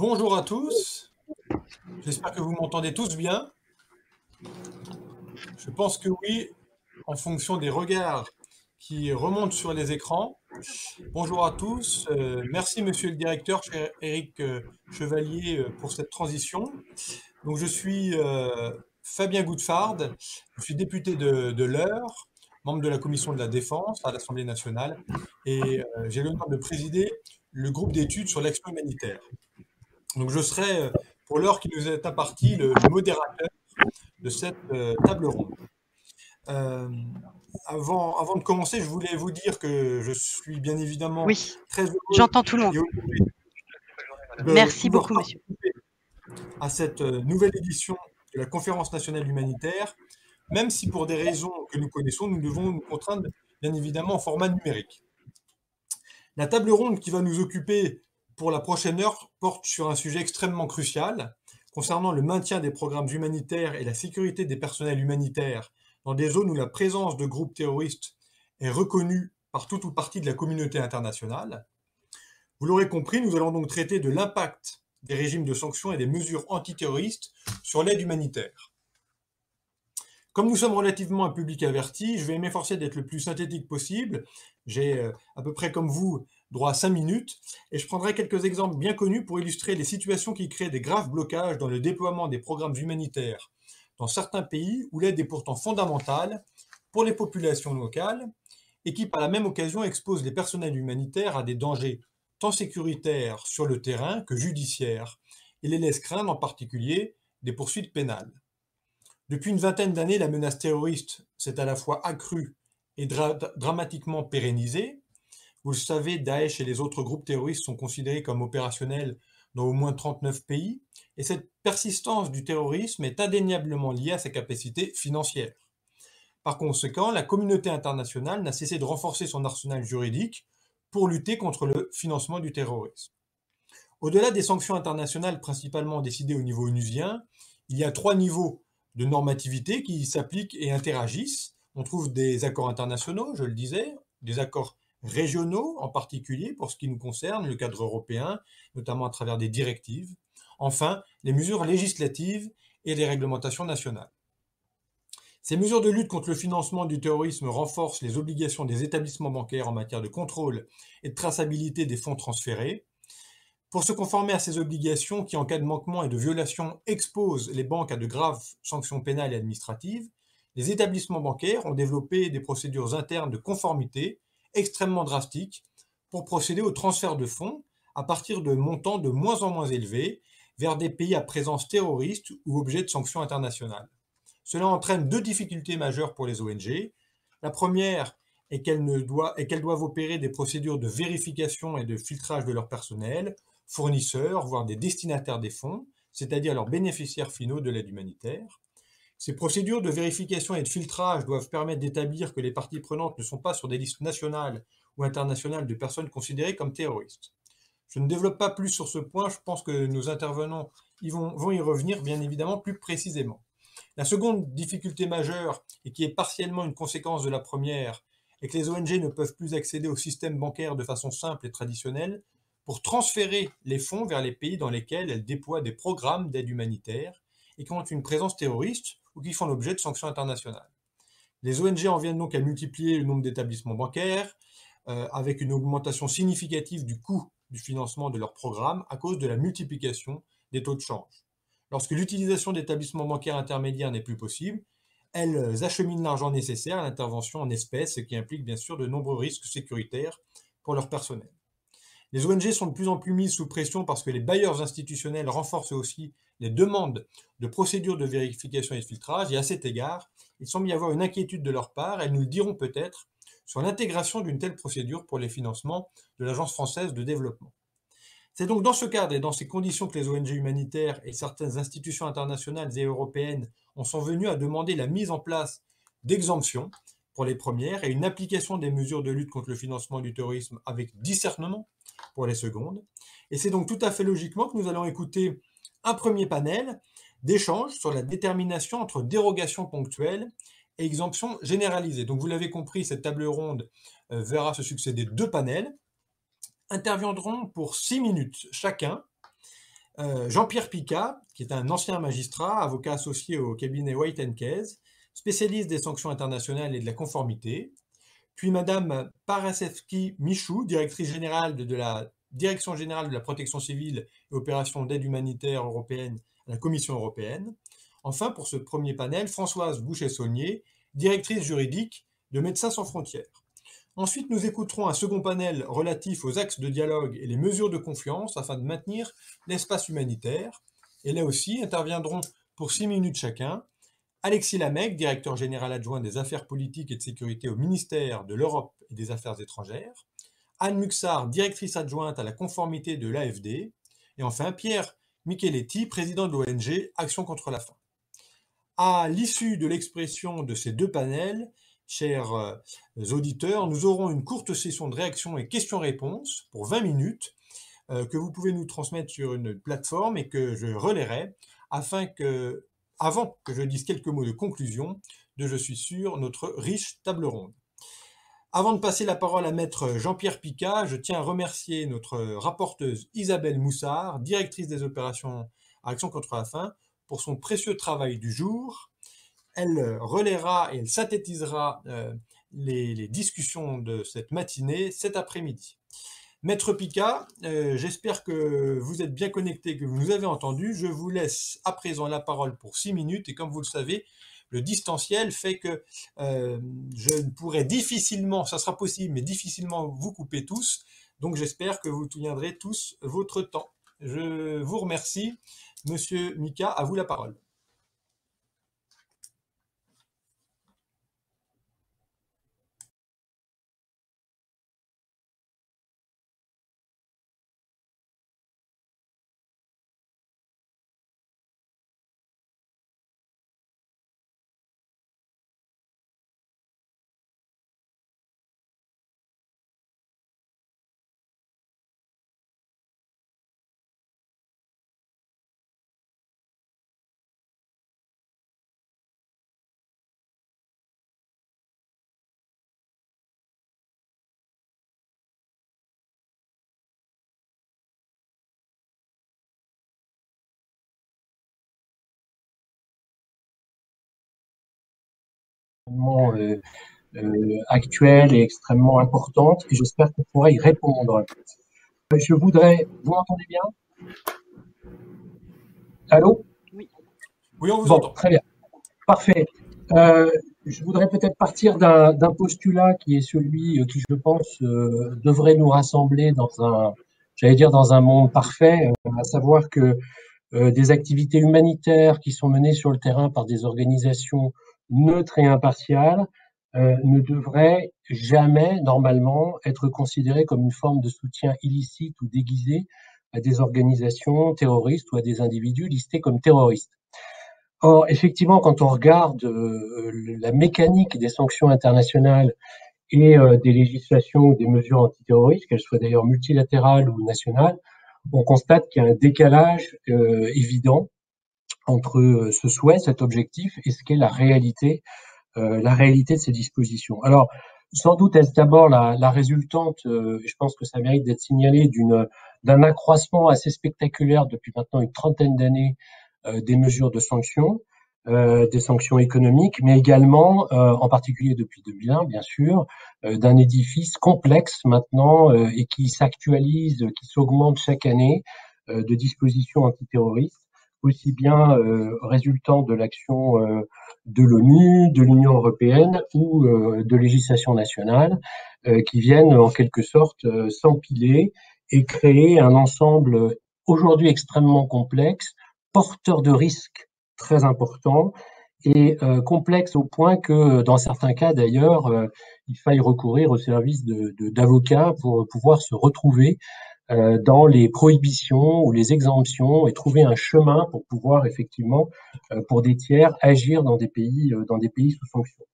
Bonjour à tous, j'espère que vous m'entendez tous bien. Je pense que oui, en fonction des regards qui remontent sur les écrans. Bonjour à tous, merci monsieur le directeur, cher Éric Chevalier, pour cette transition. Donc, je suis Fabien Gouttefarde, je suis député de l'Eure, membre de la commission de la Défense à l'Assemblée nationale, et j'ai l'honneur de présider le groupe d'études sur l'action humanitaire. Donc, je serai, pour l'heure qui nous est impartie, le modérateur de cette table ronde. Avant de commencer, je voulais vous dire que je suis bien évidemment très heureux. J'entends tout le monde. Merci beaucoup, monsieur. À cette nouvelle édition de la Conférence nationale humanitaire, même si pour des raisons que nous connaissons, nous devons nous contraindre bien évidemment en format numérique. La table ronde qui va nous occuper pour la prochaine heure porte sur un sujet extrêmement crucial concernant le maintien des programmes humanitaires et la sécurité des personnels humanitaires dans des zones où la présence de groupes terroristes est reconnue par toute ou partie de la communauté internationale. Vous l'aurez compris, nous allons donc traiter de l'impact des régimes de sanctions et des mesures antiterroristes sur l'aide humanitaire. Comme nous sommes relativement un public averti, je vais m'efforcer d'être le plus synthétique possible. J'ai à peu près comme vous droit à 5 minutes et je prendrai quelques exemples bien connus pour illustrer les situations qui créent des graves blocages dans le déploiement des programmes humanitaires dans certains pays où l'aide est pourtant fondamentale pour les populations locales et qui par la même occasion exposent les personnels humanitaires à des dangers tant sécuritaires sur le terrain que judiciaires, et les laisse craindre en particulier des poursuites pénales. Depuis une vingtaine d'années, la menace terroriste s'est à la fois accrue et dramatiquement pérennisée. Vous le savez, Daesh et les autres groupes terroristes sont considérés comme opérationnels dans au moins 39 pays, et cette persistance du terrorisme est indéniablement liée à sa capacité financière. Par conséquent, la communauté internationale n'a cessé de renforcer son arsenal juridique pour lutter contre le financement du terrorisme. Au-delà des sanctions internationales principalement décidées au niveau onusien, il y a 3 niveaux de normativité qui s'appliquent et interagissent. On trouve des accords internationaux, je le disais, des accords régionaux en particulier pour ce qui nous concerne, le cadre européen, notamment à travers des directives. Enfin, les mesures législatives et les réglementations nationales. Ces mesures de lutte contre le financement du terrorisme renforcent les obligations des établissements bancaires en matière de contrôle et de traçabilité des fonds transférés. Pour se conformer à ces obligations qui, en cas de manquement et de violation, exposent les banques à de graves sanctions pénales et administratives, les établissements bancaires ont développé des procédures internes de conformité extrêmement drastiques pour procéder au transfert de fonds à partir de montants de moins en moins élevés vers des pays à présence terroriste ou objet de sanctions internationales. Cela entraîne 2 difficultés majeures pour les ONG. La première est qu'elles doivent opérer des procédures de vérification et de filtrage de leur personnel, fournisseurs, voire des destinataires des fonds, c'est-à-dire leurs bénéficiaires finaux de l'aide humanitaire. Ces procédures de vérification et de filtrage doivent permettre d'établir que les parties prenantes ne sont pas sur des listes nationales ou internationales de personnes considérées comme terroristes. Je ne développe pas plus sur ce point, je pense que nos intervenants vont y revenir bien évidemment plus précisément. La seconde difficulté majeure, et qui est partiellement une conséquence de la première, est que les ONG ne peuvent plus accéder au système bancaire de façon simple et traditionnelle pour transférer les fonds vers les pays dans lesquels elles déploient des programmes d'aide humanitaire et qui ont une présence terroriste ou qui font l'objet de sanctions internationales. Les ONG en viennent donc à multiplier le nombre d'établissements bancaires avec une augmentation significative du coût du financement de leurs programmes à cause de la multiplication des taux de change. Lorsque l'utilisation d'établissements bancaires intermédiaires n'est plus possible, elles acheminent l'argent nécessaire à l'intervention en espèces, ce qui implique bien sûr de nombreux risques sécuritaires pour leur personnel. Les ONG sont de plus en plus mises sous pression parce que les bailleurs institutionnels renforcent aussi les demandes de procédures de vérification et de filtrage, et à cet égard, il semble y avoir une inquiétude de leur part, elles nous le diront peut-être, sur l'intégration d'une telle procédure pour les financements de l'Agence française de développement. C'est donc dans ce cadre et dans ces conditions que les ONG humanitaires et certaines institutions internationales et européennes en sont venues à demander la mise en place d'exemptions pour les premières et une application des mesures de lutte contre le financement du terrorisme avec discernement pour les secondes. Et c'est donc tout à fait logiquement que nous allons écouter un premier panel d'échanges sur la détermination entre dérogations ponctuelles et exemptions généralisées. Donc vous l'avez compris, cette table ronde verra se succéder 2 panels. Interviendront pour 6 minutes chacun. Jean-Pierre Picard, qui est un ancien magistrat, avocat associé au cabinet White and Case, spécialiste des sanctions internationales et de la conformité, puis Madame Paraskevi Michou, directrice générale de la Direction générale de la protection civile et opérations d'aide humanitaire européenne à la Commission européenne. Enfin, pour ce premier panel, Françoise Bouchet-Saunier, directrice juridique de Médecins sans frontières. Ensuite, nous écouterons un second panel relatif aux axes de dialogue et les mesures de confiance afin de maintenir l'espace humanitaire. Et là aussi, interviendront pour 6 minutes chacun Alexis Lamec, directeur général adjoint des affaires politiques et de sécurité au ministère de l'Europe et des Affaires étrangères, Anne Muxart, directrice adjointe à la conformité de l'AFD, et enfin Pierre Micheletti, président de l'ONG Action contre la faim. À l'issue de l'expression de ces deux panels, chers auditeurs, nous aurons une courte session de réaction et questions-réponses pour 20 minutes que vous pouvez nous transmettre sur une plateforme et que je relayerai afin que, avant que je dise quelques mots de conclusion de, je suis sûr, notre riche table ronde. Avant de passer la parole à maître Jean-Pierre Picard, je tiens à remercier notre rapporteuse Isabelle Moussard, directrice des opérations à Action contre la faim, pour son précieux travail du jour. Elle relaiera et elle synthétisera les discussions de cette matinée cet après-midi. Maître Picard, j'espère que vous êtes bien connecté, que vous nous avez entendu. Je vous laisse à présent la parole pour 6 minutes et comme vous le savez, le distanciel fait que je ne pourrai difficilement, ça sera possible, mais difficilement vous couper tous. Donc j'espère que vous tiendrez tous votre temps. Je vous remercie. Monsieur Mika, à vous la parole. Actuelle et extrêmement importante et j'espère qu'on pourra y répondre. Je voudrais... Vous m'entendez bien? Allô? Oui. Oui, on vous entend. Très bien. Parfait. Je voudrais peut-être partir d'un postulat qui est celui qui, je pense, devrait nous rassembler dans un, j'allais dire, dans un monde parfait, à savoir que des activités humanitaires qui sont menées sur le terrain par des organisations neutre et impartial ne devrait jamais, normalement, être considéré comme une forme de soutien illicite ou déguisé à des organisations terroristes ou à des individus listés comme terroristes. Or, effectivement, quand on regarde la mécanique des sanctions internationales et des législations ou des mesures antiterroristes, qu'elles soient d'ailleurs multilatérales ou nationales, on constate qu'il y a un décalage évident entre ce souhait, cet objectif, et ce qu'est la réalité de ces dispositions. Alors, sans doute est-ce d'abord la résultante, je pense que ça mérite d'être signalé, d'un accroissement assez spectaculaire depuis maintenant une trentaine d'années des mesures de sanctions, des sanctions économiques, mais également, en particulier depuis 2001, bien sûr, d'un édifice complexe maintenant et qui s'actualise, qui s'augmente chaque année de dispositions antiterroristes, aussi bien résultant de l'action de l'ONU, de l'Union européenne ou de législation nationale qui viennent en quelque sorte s'empiler et créer un ensemble aujourd'hui extrêmement complexe, porteur de risques très importants et complexe au point que dans certains cas d'ailleurs, il faille recourir au service d'avocats pour pouvoir se retrouver dans les prohibitions ou les exemptions et trouver un chemin pour pouvoir effectivement, pour des tiers, agir dans des pays sous sanction.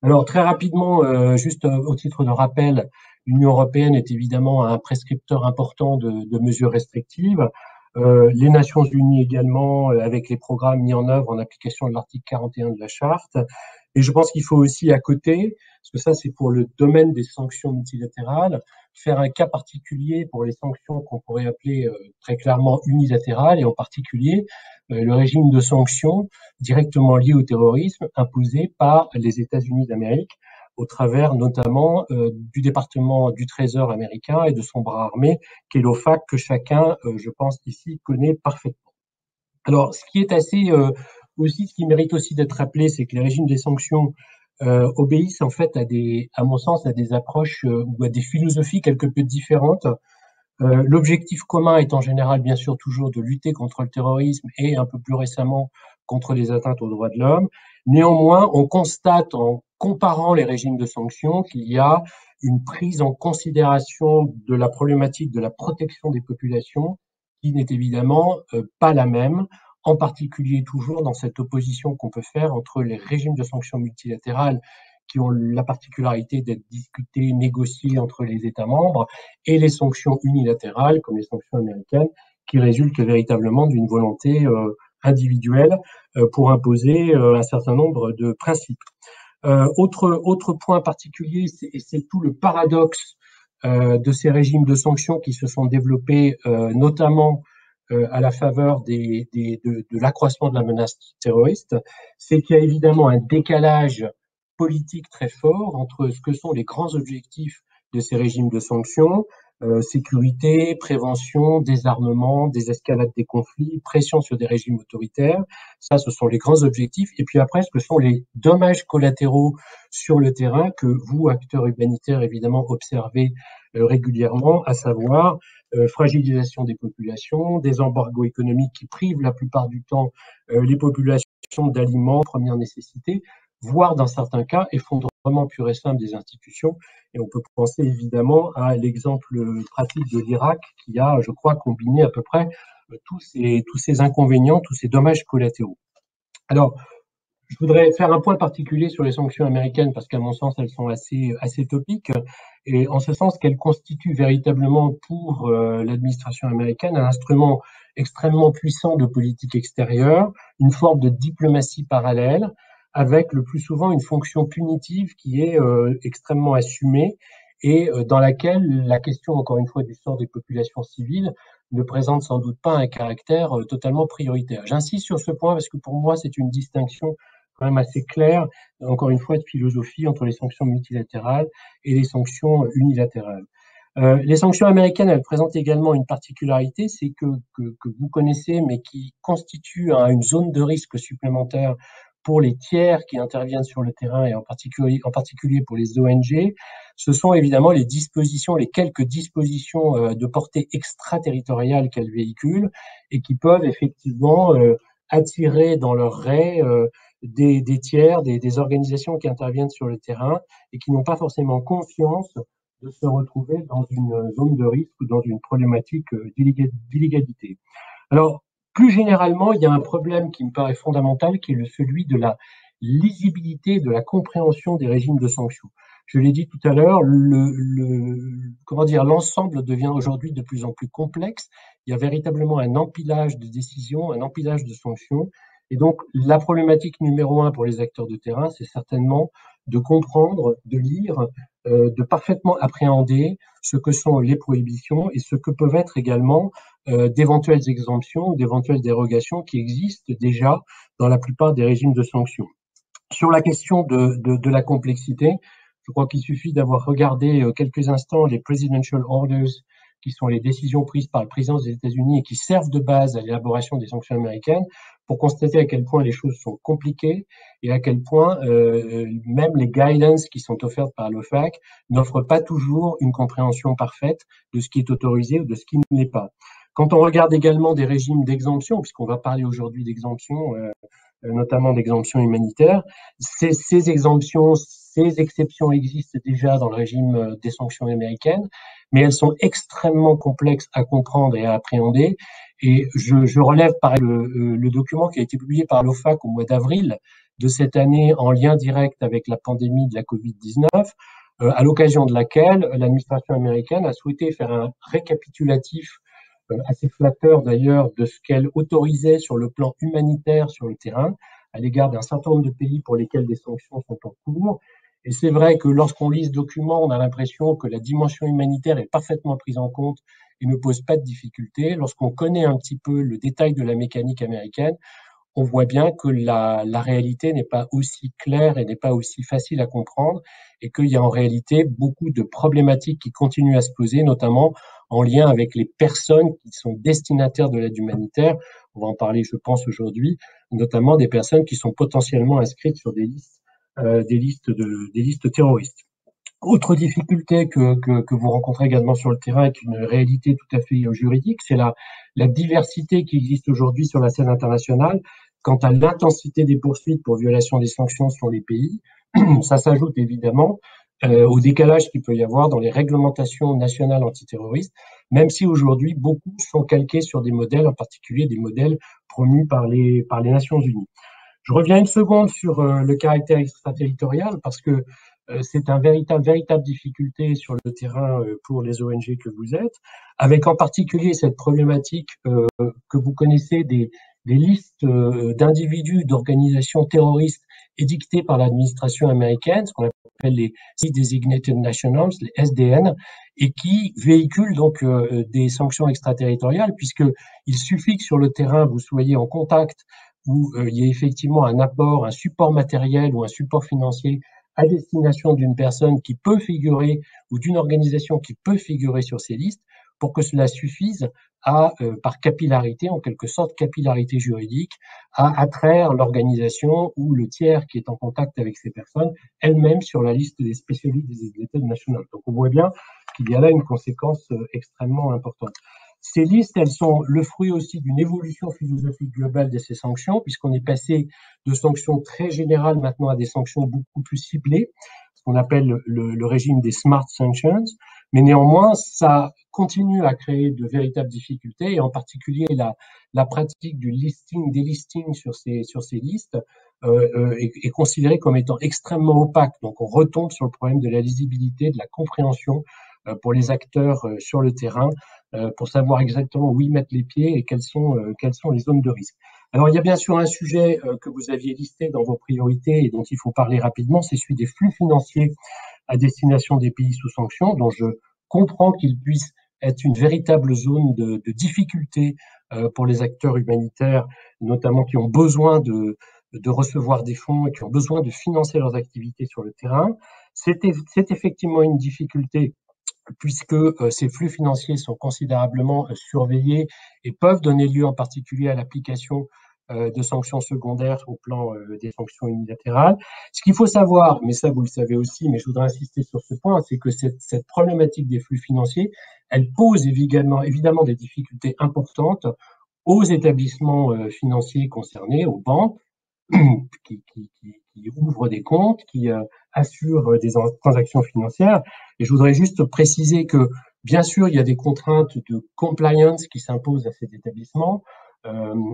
Alors très rapidement, juste au titre de rappel, l'Union européenne est évidemment un prescripteur important de mesures restrictives. Les Nations unies également, avec les programmes mis en œuvre en application de l'article 41 de la Charte. Et je pense qu'il faut aussi à côté, parce que ça c'est pour le domaine des sanctions multilatérales, faire un cas particulier pour les sanctions qu'on pourrait appeler très clairement unilatérales, et en particulier le régime de sanctions directement lié au terrorisme imposé par les États-Unis d'Amérique au travers notamment du département du Trésor américain et de son bras armé, qui est l'OFAC, que chacun, je pense ici, connaît parfaitement. Alors, ce qui est assez aussi, ce qui mérite aussi d'être rappelé, c'est que les régimes des sanctions obéissent en fait à des, à mon sens, à des approches ou à des philosophies quelque peu différentes. L'objectif commun est en général bien sûr toujours de lutter contre le terrorisme et un peu plus récemment contre les atteintes aux droits de l'homme. Néanmoins, on constate en comparant les régimes de sanctions qu'il y a une prise en considération de la problématique de la protection des populations qui n'est évidemment pas la même, en particulier toujours dans cette opposition qu'on peut faire entre les régimes de sanctions multilatérales qui ont la particularité d'être discutés, négociés entre les États membres, et les sanctions unilatérales, comme les sanctions américaines, qui résultent véritablement d'une volonté individuelle pour imposer un certain nombre de principes. Autre point particulier, c'est tout le paradoxe de ces régimes de sanctions qui se sont développés notamment à la faveur de l'accroissement de la menace terroriste, c'est qu'il y a évidemment un décalage politique très fort entre ce que sont les grands objectifs de ces régimes de sanctions, sécurité, prévention, désarmement, désescalade des conflits, pression sur des régimes autoritaires, ça ce sont les grands objectifs, et puis après ce que sont les dommages collatéraux sur le terrain que vous, acteurs humanitaires, évidemment observez régulièrement, à savoir fragilisation des populations, des embargos économiques qui privent la plupart du temps les populations d'aliments, première nécessité, voire dans certains cas, effondrement pur et simple des institutions. Et on peut penser évidemment à l'exemple pratique de l'Irak qui a, je crois, combiné à peu près tous ces inconvénients, tous ces dommages collatéraux. Alors, je voudrais faire un point particulier sur les sanctions américaines parce qu'à mon sens, elles sont assez topiques et en ce sens qu'elles constituent véritablement pour l'administration américaine un instrument extrêmement puissant de politique extérieure, une forme de diplomatie parallèle, avec le plus souvent une fonction punitive qui est extrêmement assumée et dans laquelle la question, encore une fois, du sort des populations civiles ne présente sans doute pas un caractère totalement prioritaire. J'insiste sur ce point parce que pour moi, c'est une distinction quand même assez claire, encore une fois, de philosophie entre les sanctions multilatérales et les sanctions unilatérales. Les sanctions américaines, elles présentent également une particularité, c'est que vous connaissez, mais qui constitue une zone de risque supplémentaire pour les tiers qui interviennent sur le terrain et en particulier pour les ONG, ce sont évidemment les dispositions, les quelques dispositions de portée extraterritoriale qu'elles véhiculent et qui peuvent effectivement attirer dans leurs raies des tiers, des organisations qui interviennent sur le terrain et qui n'ont pas forcément conscience de se retrouver dans une zone de risque ou dans une problématique d'illégalité. Alors, plus généralement, il y a un problème qui me paraît fondamental, qui est celui de la lisibilité, de la compréhension des régimes de sanctions. Je l'ai dit tout à l'heure, l'ensemble devient aujourd'hui de plus en plus complexe. Il y a véritablement un empilage de décisions, un empilage de sanctions. Et donc, la problématique numéro un pour les acteurs de terrain, c'est certainement de comprendre, de lire, de parfaitement appréhender ce que sont les prohibitions et ce que peuvent être également d'éventuelles exemptions, d'éventuelles dérogations qui existent déjà dans la plupart des régimes de sanctions. Sur la question de la complexité, je crois qu'il suffit d'avoir regardé quelques instants les Presidential Orders, qui sont les décisions prises par le président des États-Unis et qui servent de base à l'élaboration des sanctions américaines, pour constater à quel point les choses sont compliquées et à quel point même les guidances qui sont offertes par l'OFAC n'offrent pas toujours une compréhension parfaite de ce qui est autorisé ou de ce qui ne l'est pas. Quand on regarde également des régimes d'exemption, puisqu'on va parler aujourd'hui d'exemption, notamment d'exemption humanitaire, ces exemptions, ces exceptions existent déjà dans le régime des sanctions américaines, mais elles sont extrêmement complexes à comprendre et à appréhender. Et je relève par le document qui a été publié par l'OFAC au mois d'avril de cette année en lien direct avec la pandémie de la Covid-19, à l'occasion de laquelle l'administration américaine a souhaité faire un récapitulatif assez flatteur d'ailleurs de ce qu'elle autorisait sur le plan humanitaire sur le terrain à l'égard d'un certain nombre de pays pour lesquels des sanctions sont en cours Et c'est vrai que lorsqu'on lit ce document, on a l'impression que la dimension humanitaire est parfaitement prise en compte et ne pose pas de difficultés. Lorsqu'on connaît un petit peu le détail de la mécanique américaine, on voit bien que la réalité n'est pas aussi claire et n'est pas aussi facile à comprendre et qu'il y a en réalité beaucoup de problématiques qui continuent à se poser, notamment en lien avec les personnes qui sont destinataires de l'aide humanitaire. On va en parler, je pense, aujourd'hui, notamment des personnes qui sont potentiellement inscrites sur des listes terroristes. Autre difficulté que vous rencontrez également sur le terrain, qui est une réalité tout à fait juridique, c'est la diversité qui existe aujourd'hui sur la scène internationale quant à l'intensité des poursuites pour violation des sanctions sur les pays. Ça s'ajoute évidemment au décalage qu'il peut y avoir dans les réglementations nationales antiterroristes, même si aujourd'hui beaucoup sont calqués sur des modèles, en particulier des modèles promus par les Nations Unies. Je reviens une seconde sur le caractère extraterritorial, parce que c'est une véritable difficulté sur le terrain pour les ONG que vous êtes, avec en particulier cette problématique que vous connaissez des listes d'individus, d'organisations terroristes édictées par l'administration américaine, ce qu'on appelle les Designated Nationals, les SDN, et qui véhiculent donc des sanctions extraterritoriales, puisqu'il suffit que sur le terrain vous soyez en contact, où il y a effectivement un apport, un support matériel ou un support financier à destination d'une personne qui peut figurer ou d'une organisation qui peut figurer sur ces listes pour que cela suffise à, par capillarité, en quelque sorte capillarité juridique, à attraire l'organisation ou le tiers qui est en contact avec ces personnes elle-même sur la liste des spécialistes des Designated Nationals. Donc on voit bien qu'il y a là une conséquence extrêmement importante. Ces listes, elles sont le fruit aussi d'une évolution philosophique globale de ces sanctions, puisqu'on est passé de sanctions très générales maintenant à des sanctions beaucoup plus ciblées, ce qu'on appelle le régime des smart sanctions, mais néanmoins, ça continue à créer de véritables difficultés, et en particulier la pratique du delisting sur ces listes est considérée comme étant extrêmement opaque. Donc on retombe sur le problème de la lisibilité, de la compréhension pour les acteurs sur le terrain, pour savoir exactement où y mettre les pieds et quelles sont les zones de risque. Alors, il y a bien sûr un sujet que vous aviez listé dans vos priorités et dont il faut parler rapidement, c'est celui des flux financiers à destination des pays sous sanctions, dont je comprends qu'il puisse être une véritable zone de difficulté pour les acteurs humanitaires, notamment qui ont besoin de recevoir des fonds et qui ont besoin de financer leurs activités sur le terrain. C'est effectivement une difficulté, puisque ces flux financiers sont considérablement surveillés et peuvent donner lieu en particulier à l'application de sanctions secondaires au plan des sanctions unilatérales. Ce qu'il faut savoir, mais ça vous le savez aussi, mais je voudrais insister sur ce point, c'est que cette problématique des flux financiers, elle pose évidemment des difficultés importantes aux établissements financiers concernés, aux banques, qui ouvrent des comptes, qui assurent des transactions financières. Et je voudrais juste préciser que, bien sûr, il y a des contraintes de compliance qui s'imposent à ces établissements,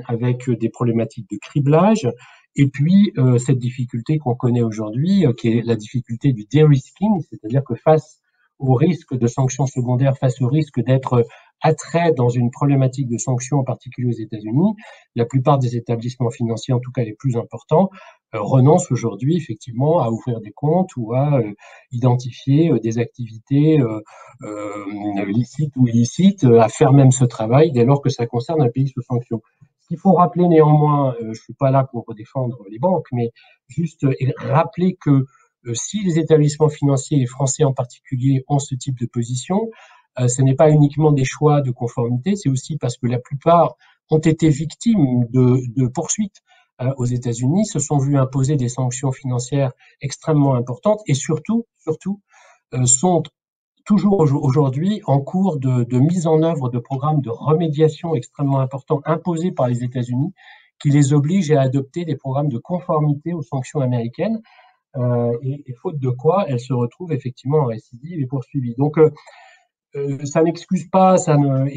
avec des problématiques de criblage. Et puis, cette difficulté qu'on connaît aujourd'hui, qui est la difficulté du de-risking, c'est-à-dire que face au risque de sanctions secondaires, face au risque d'être attrait dans une problématique de sanctions, en particulier aux États-Unis, la plupart des établissements financiers, en tout cas les plus importants, renoncent aujourd'hui effectivement à ouvrir des comptes ou à identifier des activités licites ou illicites, à faire même ce travail dès lors que ça concerne un pays sous sanctions. Ce qu'il faut rappeler néanmoins, je ne suis pas là pour défendre les banques, mais juste rappeler que si les établissements financiers et français en particulier ont ce type de position, ce n'est pas uniquement des choix de conformité, c'est aussi parce que la plupart ont été victimes de poursuites aux États-Unis, se sont vus imposer des sanctions financières extrêmement importantes et surtout, sont toujours aujourd'hui en cours de mise en œuvre de programmes de remédiation extrêmement importants imposés par les États-Unis, qui les obligent à adopter des programmes de conformité aux sanctions américaines, et faute de quoi, elles se retrouvent effectivement en récidive et poursuivies. Donc, ça n'excuse pas, ça ne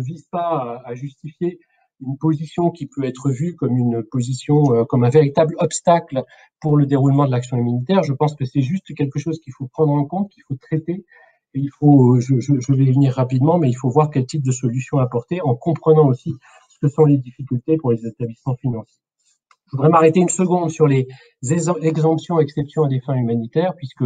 vise pas à justifier une position qui peut être vue comme une position, comme un véritable obstacle pour le déroulement de l'action humanitaire. Je pense que c'est juste quelque chose qu'il faut prendre en compte, qu'il faut traiter. Et il faut, je vais y venir rapidement, mais il faut voir quel type de solution apporter en comprenant aussi ce que sont les difficultés pour les établissements financiers. Je Je voudrais m'arrêter une seconde sur les exemptions, exceptions à des fins humanitaires, puisque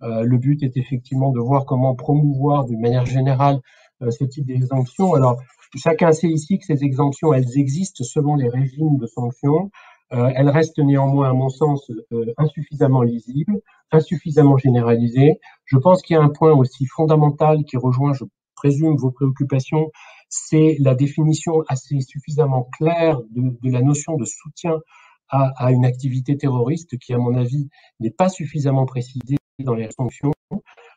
le but est effectivement de voir comment promouvoir d'une manière générale ce type d'exemption. Alors, chacun sait ici que ces exemptions, elles existent selon les régimes de sanctions. Elles restent néanmoins, à mon sens, insuffisamment lisibles, insuffisamment généralisées. Je pense qu'il y a un point aussi fondamental qui rejoint, je présume, vos préoccupations, c'est la définition assez suffisamment claire de la notion de soutien à une activité terroriste qui, à mon avis, n'est pas suffisamment précisée dans les sanctions.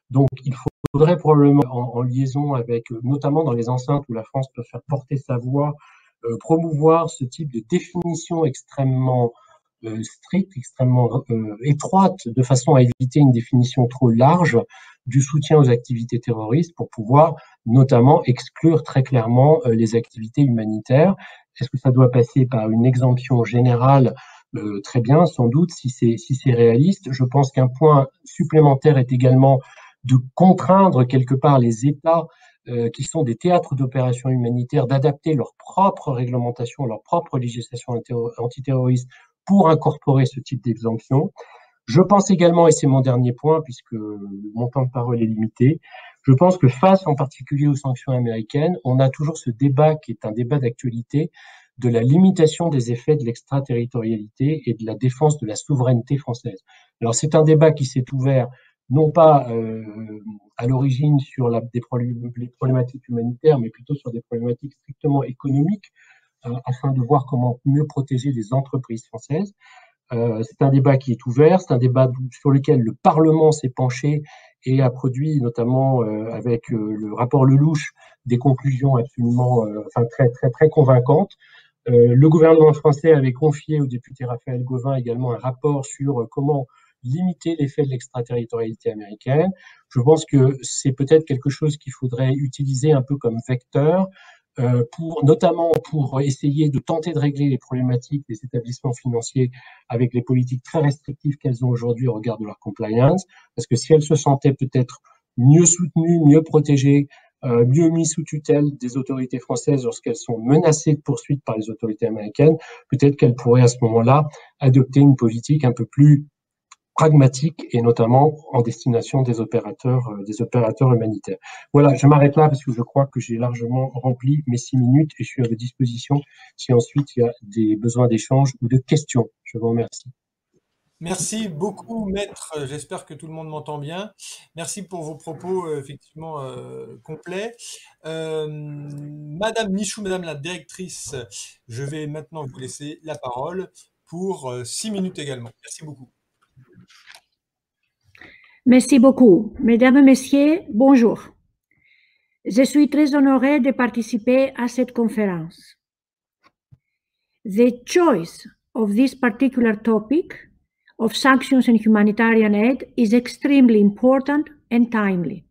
Donc, il faudrait probablement, en liaison avec, notamment dans les enceintes où la France peut faire porter sa voix, promouvoir ce type de définition extrêmement stricte, extrêmement étroite, de façon à éviter une définition trop large du soutien aux activités terroristes pour pouvoir notamment exclure très clairement les activités humanitaires. Est-ce que ça doit passer par une exemption générale? Très bien, sans doute, si c'est réaliste. Je pense qu'un point supplémentaire est également de contraindre quelque part les États qui sont des théâtres d'opérations humanitaires, d'adapter leur propre réglementation, leur propre législation antiterroriste pour incorporer ce type d'exemption. Je pense également, et c'est mon dernier point, puisque mon temps de parole est limité, je pense que face en particulier aux sanctions américaines, on a toujours ce débat qui est un débat d'actualité de la limitation des effets de l'extraterritorialité et de la défense de la souveraineté française. Alors c'est un débat qui s'est ouvert non pas à l'origine sur les problématiques humanitaires, mais plutôt sur des problématiques strictement économiques, afin de voir comment mieux protéger les entreprises françaises. C'est un débat qui est ouvert, c'est un débat sur lequel le Parlement s'est penché et a produit, notamment avec le rapport Lelouch, des conclusions absolument très convaincantes. Le gouvernement français avait confié au député Raphaël Gauvin également un rapport sur comment limiter l'effet de l'extraterritorialité américaine. Je pense que c'est peut-être quelque chose qu'il faudrait utiliser un peu comme vecteur, notamment pour essayer de tenter de régler les problématiques des établissements financiers avec les politiques très restrictives qu'elles ont aujourd'hui au regard de leur compliance, parce que si elles se sentaient peut-être mieux soutenues, mieux protégées, mieux mises sous tutelle des autorités françaises lorsqu'elles sont menacées de poursuites par les autorités américaines, peut-être qu'elles pourraient à ce moment-là adopter une politique un peu plus pragmatique et notamment en destination des opérateurs humanitaires. Voilà, je m'arrête là parce que je crois que j'ai largement rempli mes 6 minutes et je suis à votre disposition si ensuite il y a des besoins d'échange ou de questions. Je vous remercie. Merci beaucoup, maître. J'espère que tout le monde m'entend bien. Merci pour vos propos, effectivement, complets. Madame Michou, madame la directrice, je vais maintenant vous laisser la parole pour 6 minutes également. Merci beaucoup. Merci beaucoup. Mesdames et messieurs, bonjour. Je suis très honorée de participer à cette conférence. The choice of this particular topic of sanctions and humanitarian aid is extremely important and timely.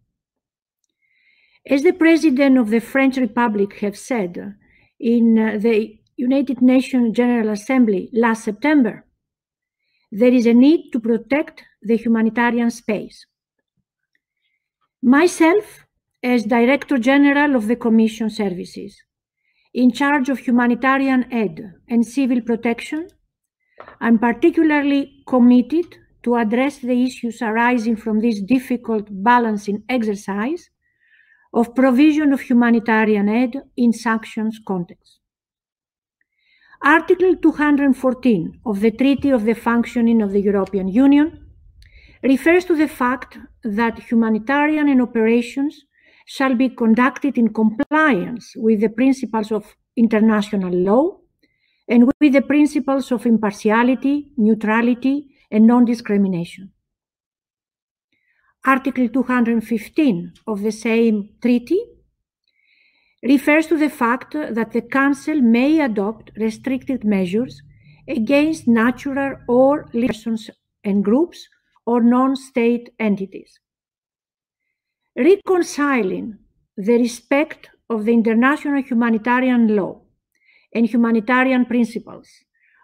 As the President of the French Republic have said in the United Nations General Assembly last September, there is a need to protect the humanitarian space. Myself, as Director General of the Commission Services, in charge of humanitarian aid and civil protection, I'm particularly committed to address the issues arising from this difficult balancing exercise of provision of humanitarian aid in sanctions context. Article 214 of the Treaty of the Functioning of the European Union refers to the fact that humanitarian and operations shall be conducted in compliance with the principles of international law and with the principles of impartiality, neutrality, and non-discrimination. Article 215 of the same treaty refers to the fact that the Council may adopt restricted measures against natural or legal persons and groups or non-state entities. Reconciling the respect of the international humanitarian law and humanitarian principles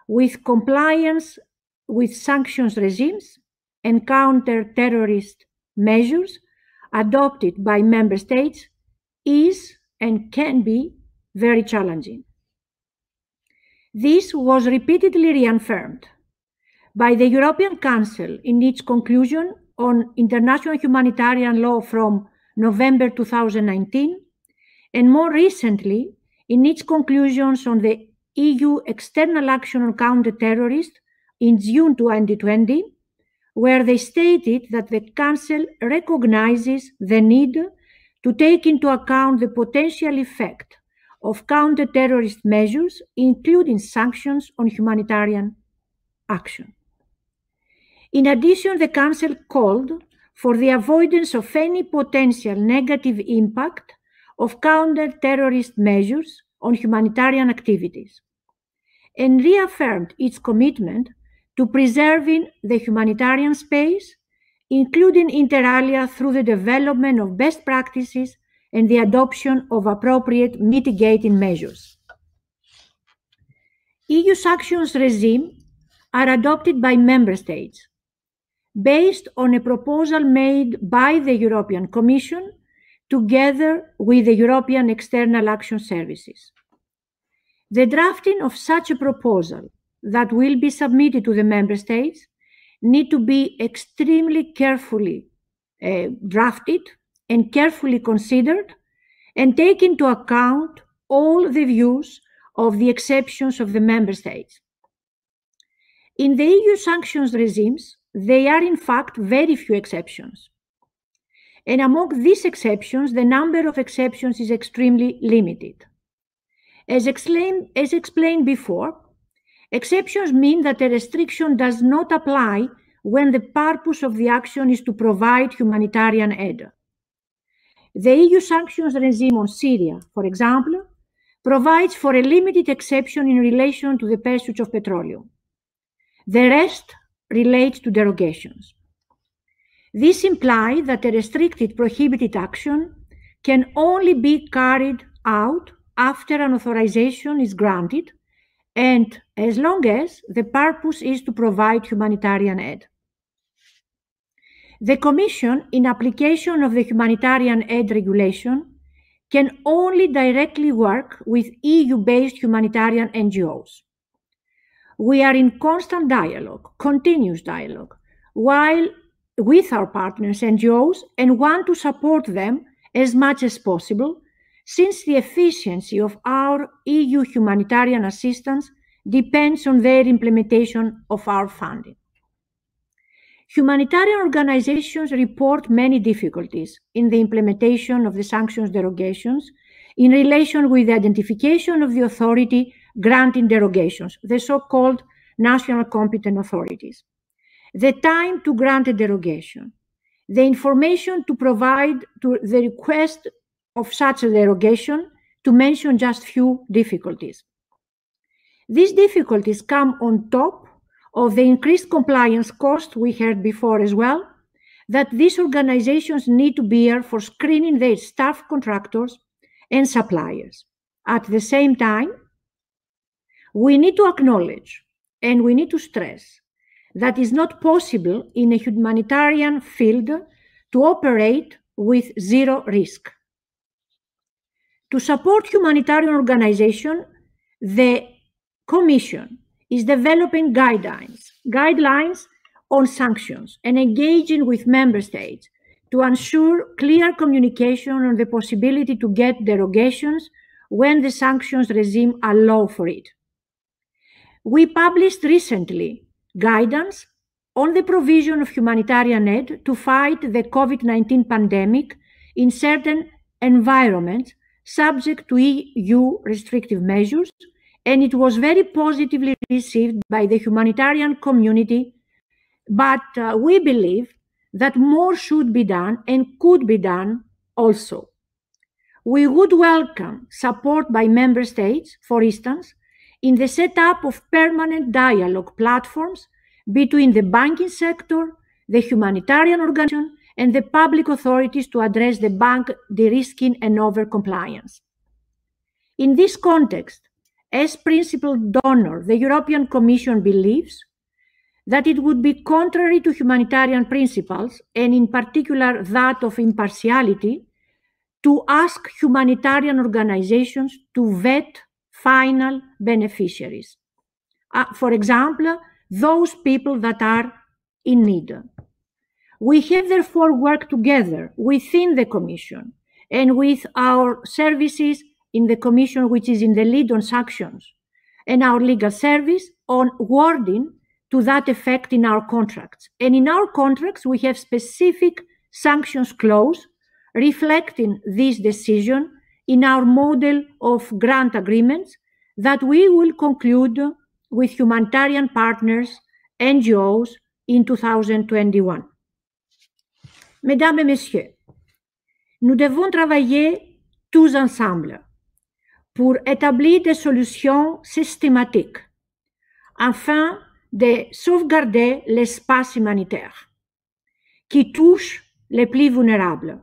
with compliance with sanctions regimes and counter-terrorist measures adopted by member states is and can be very challenging. This was repeatedly reaffirmed by the European Council in its conclusion on international humanitarian law from November 2019, and more recently in its conclusions on the EU External Action on Counter-Terrorism in June 2020, where they stated that the Council recognizes the need to take into account the potential effect of counter-terrorist measures, including sanctions on humanitarian action. In addition, the Council called for the avoidance of any potential negative impact of counter-terrorist measures on humanitarian activities, and reaffirmed its commitment to preserving the humanitarian space, including inter alia through the development of best practices and the adoption of appropriate mitigating measures. EU sanctions regime are adopted by member states based on a proposal made by the European Commission together with the European External Action Services. The drafting of such a proposal that will be submitted to the member states need to be extremely carefully drafted and carefully considered, and take into account all the views of the exceptions of the member states. In the EU sanctions regimes, there are in fact very few exceptions. And among these exceptions, the number of exceptions is extremely limited. As explained before, exceptions mean that a restriction does not apply when the purpose of the action is to provide humanitarian aid. The EU sanctions regime on Syria, for example, provides for a limited exception in relation to the pursuit of petroleum. The rest relates to derogations. This implies that a restricted prohibited action can only be carried out after an authorization is granted, and as long as the purpose is to provide humanitarian aid. The Commission, in application of the humanitarian aid regulation, can only directly work with EU-based humanitarian NGOs. We are in constant dialogue, continuous dialogue, while with our partners NGOs, and want to support them as much as possible, since the efficiency of our EU humanitarian assistance depends on their implementation of our funding. Humanitarian organizations report many difficulties in the implementation of the sanctions derogations in relation with the identification of the authority granting derogations, the so-called national competent authorities, the time to grant a derogation, the information to provide to the request of such a derogation, to mention just few difficulties. These difficulties come on top of the increased compliance cost we heard before as well, that these organizations need to bear for screening their staff contractors and suppliers. At the same time, we need to acknowledge and we need to stress that it's not possible in a humanitarian field to operate with zero risk. To support humanitarian organizations, the Commission is developing guidelines on sanctions and engaging with member states to ensure clear communication on the possibility to get derogations when the sanctions regime allows for it. We published recently guidance on the provision of humanitarian aid to fight the COVID-19 pandemic in certain environments subject to EU restrictive measures, and it was very positively received by the humanitarian community, but we believe that more should be done and could be done also. We would welcome support by member states, for instance, in the setup of permanent dialogue platforms between the banking sector, the humanitarian organization, and the public authorities to address the bank de-risking and over-compliance. In this context, as principal donor, the European Commission believes that it would be contrary to humanitarian principles, and in particular that of impartiality, to ask humanitarian organizations to vet final beneficiaries. for example, those people that are in need. We have therefore worked together within the Commission and with our services in the Commission, which is in the lead on sanctions, and our legal service on wording to that effect in our contracts. And in our contracts, we have specific sanctions clause reflecting this decision in our model of grant agreements that we will conclude with humanitarian partners, NGOs, in 2021. Mesdames et messieurs, nous devons travailler tous ensemble pour établir des solutions systématiques afin de sauvegarder l'espace humanitaire qui touche les plus vulnérables.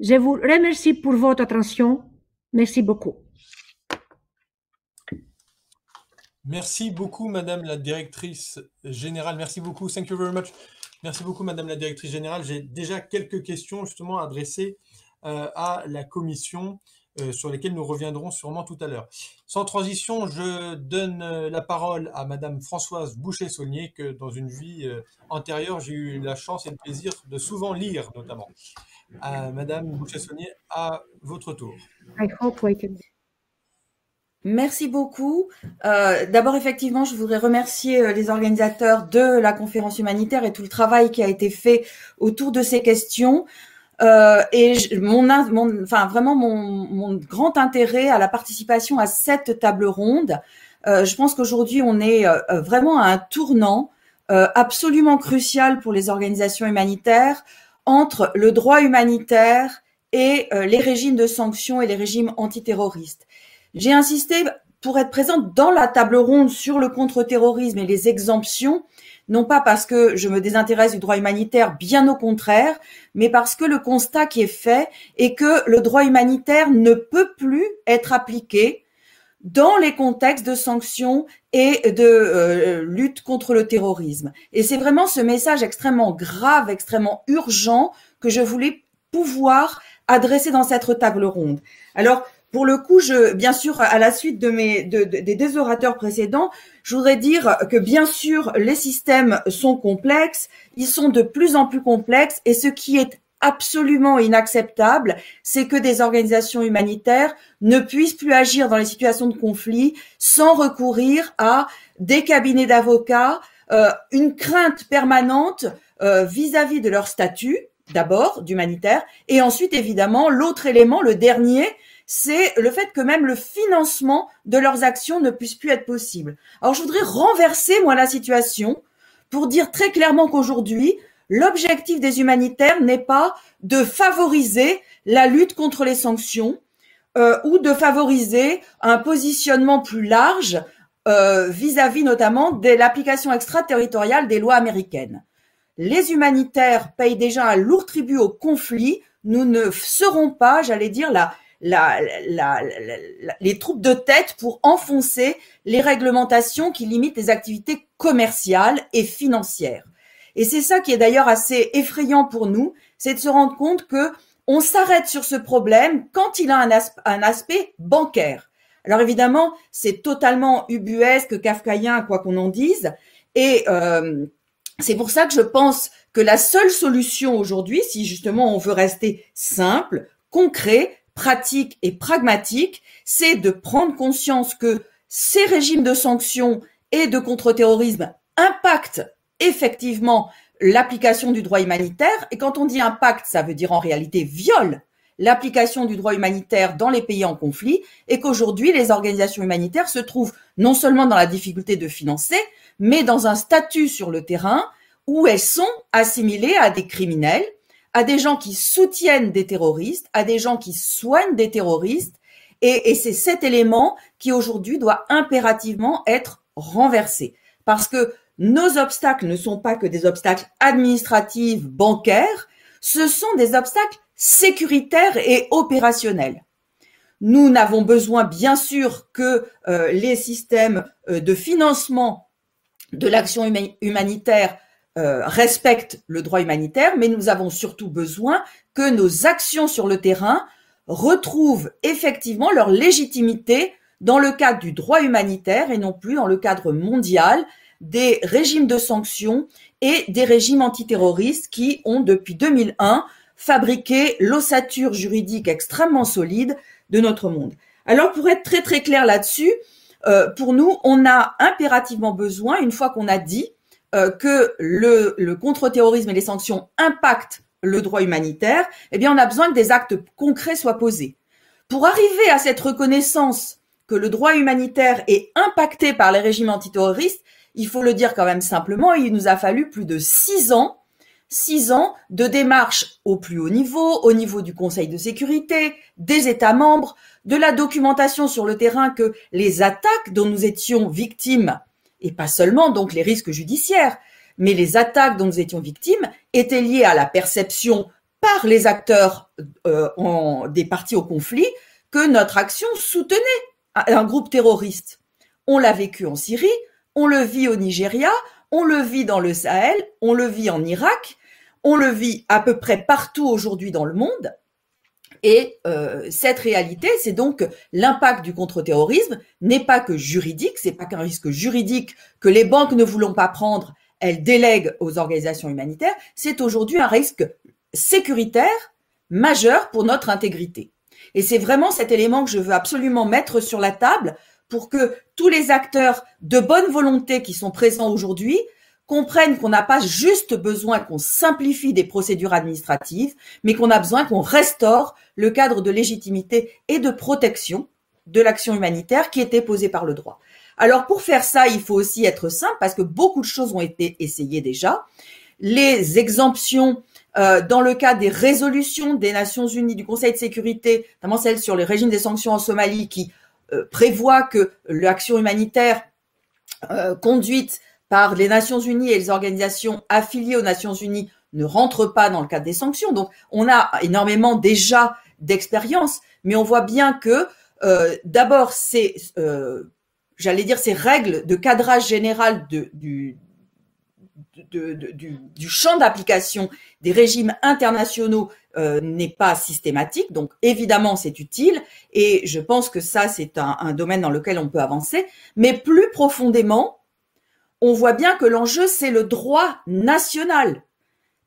Je vous remercie pour votre attention. Merci beaucoup. Merci beaucoup, Madame la Directrice Générale. Merci beaucoup. Thank you very much. Merci beaucoup, Madame la Directrice Générale. J'ai déjà quelques questions justement adressées à la Commission sur lesquelles nous reviendrons sûrement tout à l'heure. Sans transition, je donne la parole à Madame Françoise Bouchet-Saunier, que dans une vie antérieure, j'ai eu la chance et le plaisir de souvent lire, notamment. Madame Bouchet-Saunier, à votre tour. Merci beaucoup. D'abord, effectivement, je voudrais remercier les organisateurs de la conférence humanitaire et tout le travail qui a été fait autour de ces questions. Et mon grand intérêt à la participation à cette table ronde, je pense qu'aujourd'hui on est vraiment à un tournant absolument crucial pour les organisations humanitaires entre le droit humanitaire et les régimes de sanctions et les régimes antiterroristes. J'ai insisté pour être présente dans la table ronde sur le contre-terrorisme et les exemptions, non pas parce que je me désintéresse du droit humanitaire, bien au contraire, mais parce que le constat qui est fait est que le droit humanitaire ne peut plus être appliqué dans les contextes de sanctions et de lutte contre le terrorisme. Et c'est vraiment ce message extrêmement grave, extrêmement urgent que je voulais pouvoir adresser dans cette table ronde. Alors, pour le coup, bien sûr, à la suite des deux orateurs précédents, je voudrais dire que bien sûr, les systèmes sont complexes, ils sont de plus en plus complexes, et ce qui est absolument inacceptable, c'est que des organisations humanitaires ne puissent plus agir dans les situations de conflit sans recourir à des cabinets d'avocats, une crainte permanente vis-à-vis de leur statut, d'abord, d'humanitaire, et ensuite, évidemment, l'autre élément, le dernier, c'est le fait que même le financement de leurs actions ne puisse plus être possible. Alors, je voudrais renverser, moi, la situation pour dire très clairement qu'aujourd'hui, l'objectif des humanitaires n'est pas de favoriser la lutte contre les sanctions ou de favoriser un positionnement plus large vis-à-vis notamment de l'application extraterritoriale des lois américaines. Les humanitaires payent déjà un lourd tribut au conflit. Nous ne serons pas, j'allais dire, les troupes de tête pour enfoncer les réglementations qui limitent les activités commerciales et financières. Et c'est ça qui est d'ailleurs assez effrayant pour nous, c'est de se rendre compte que on s'arrête sur ce problème quand il a un aspect bancaire. Alors évidemment, c'est totalement ubuesque, kafkaïen, quoi qu'on en dise, et c'est pour ça que je pense que la seule solution aujourd'hui, si justement on veut rester simple, concret, pratique et pragmatique, c'est de prendre conscience que ces régimes de sanctions et de contre-terrorisme impactent effectivement l'application du droit humanitaire. Et quand on dit impact, ça veut dire en réalité viole l'application du droit humanitaire dans les pays en conflit, et qu'aujourd'hui les organisations humanitaires se trouvent non seulement dans la difficulté de financer, mais dans un statut sur le terrain où elles sont assimilées à des criminels, à des gens qui soutiennent des terroristes, à des gens qui soignent des terroristes. Et c'est cet élément qui aujourd'hui doit impérativement être renversé. Parce que nos obstacles ne sont pas que des obstacles administratifs, bancaires, ce sont des obstacles sécuritaires et opérationnels. Nous n'avons besoin bien sûr que les systèmes de financement de l'action humanitaire respectent le droit humanitaire, mais nous avons surtout besoin que nos actions sur le terrain retrouvent effectivement leur légitimité dans le cadre du droit humanitaire et non plus dans le cadre mondial des régimes de sanctions et des régimes antiterroristes qui ont, depuis 2001, fabriqué l'ossature juridique extrêmement solide de notre monde. Alors, pour être très très clair là-dessus, pour nous, on a impérativement besoin, une fois qu'on a dit que le contre-terrorisme et les sanctions impactent le droit humanitaire, eh bien, on a besoin que des actes concrets soient posés. Pour arriver à cette reconnaissance que le droit humanitaire est impacté par les régimes antiterroristes, il faut le dire quand même simplement, il nous a fallu plus de 6 ans de démarches au plus haut niveau, au niveau du Conseil de sécurité, des États membres, de la documentation sur le terrain que les attaques dont nous étions victimes, et pas seulement donc les risques judiciaires, mais les attaques dont nous étions victimes étaient liées à la perception par les acteurs des parties au conflit que notre action soutenait un groupe terroriste. On l'a vécu en Syrie, on le vit au Nigeria, on le vit dans le Sahel, on le vit en Irak, on le vit à peu près partout aujourd'hui dans le monde. Et cette réalité, c'est donc l'impact du contre-terrorisme n'est pas que juridique, c'est pas qu'un risque juridique que les banques ne voulant pas prendre, elles délèguent aux organisations humanitaires, c'est aujourd'hui un risque sécuritaire majeur pour notre intégrité. Et c'est vraiment cet élément que je veux absolument mettre sur la table pour que tous les acteurs de bonne volonté qui sont présents aujourd'hui comprennent qu'on n'a pas juste besoin qu'on simplifie des procédures administratives, mais qu'on a besoin qu'on restaure le cadre de légitimité et de protection de l'action humanitaire qui était posée par le droit. Alors pour faire ça, il faut aussi être simple parce que beaucoup de choses ont été essayées déjà. Les exemptions dans le cas des résolutions des Nations Unies, du Conseil de sécurité, notamment celle sur le régime des sanctions en Somalie qui prévoit que l'action humanitaire conduite par les Nations Unies et les organisations affiliées aux Nations Unies ne rentre pas dans le cadre des sanctions. Donc, on a énormément déjà d'expérience, mais on voit bien que, d'abord, ces règles de cadrage général du champ d'application des régimes internationaux n'est pas systématique. Donc, évidemment, c'est utile et je pense que ça, c'est un domaine dans lequel on peut avancer. Mais plus profondément, on voit bien que l'enjeu, c'est le droit national.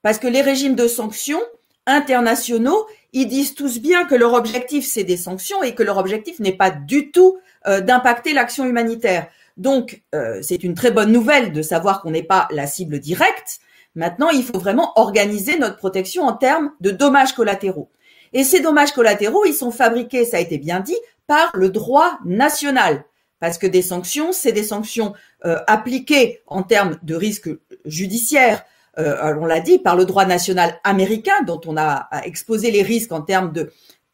Parce que les régimes de sanctions internationaux, ils disent tous bien que leur objectif, c'est des sanctions et que leur objectif n'est pas du tout d'impacter l'action humanitaire. Donc, c'est une très bonne nouvelle de savoir qu'on n'est pas la cible directe. Maintenant, il faut vraiment organiser notre protection en termes de dommages collatéraux. Et ces dommages collatéraux, ils sont fabriqués, ça a été bien dit, par le droit national. Parce que des sanctions, c'est des sanctions appliquées en termes de risque judiciaire, on l'a dit, par le droit national américain, dont on a exposé les risques en termes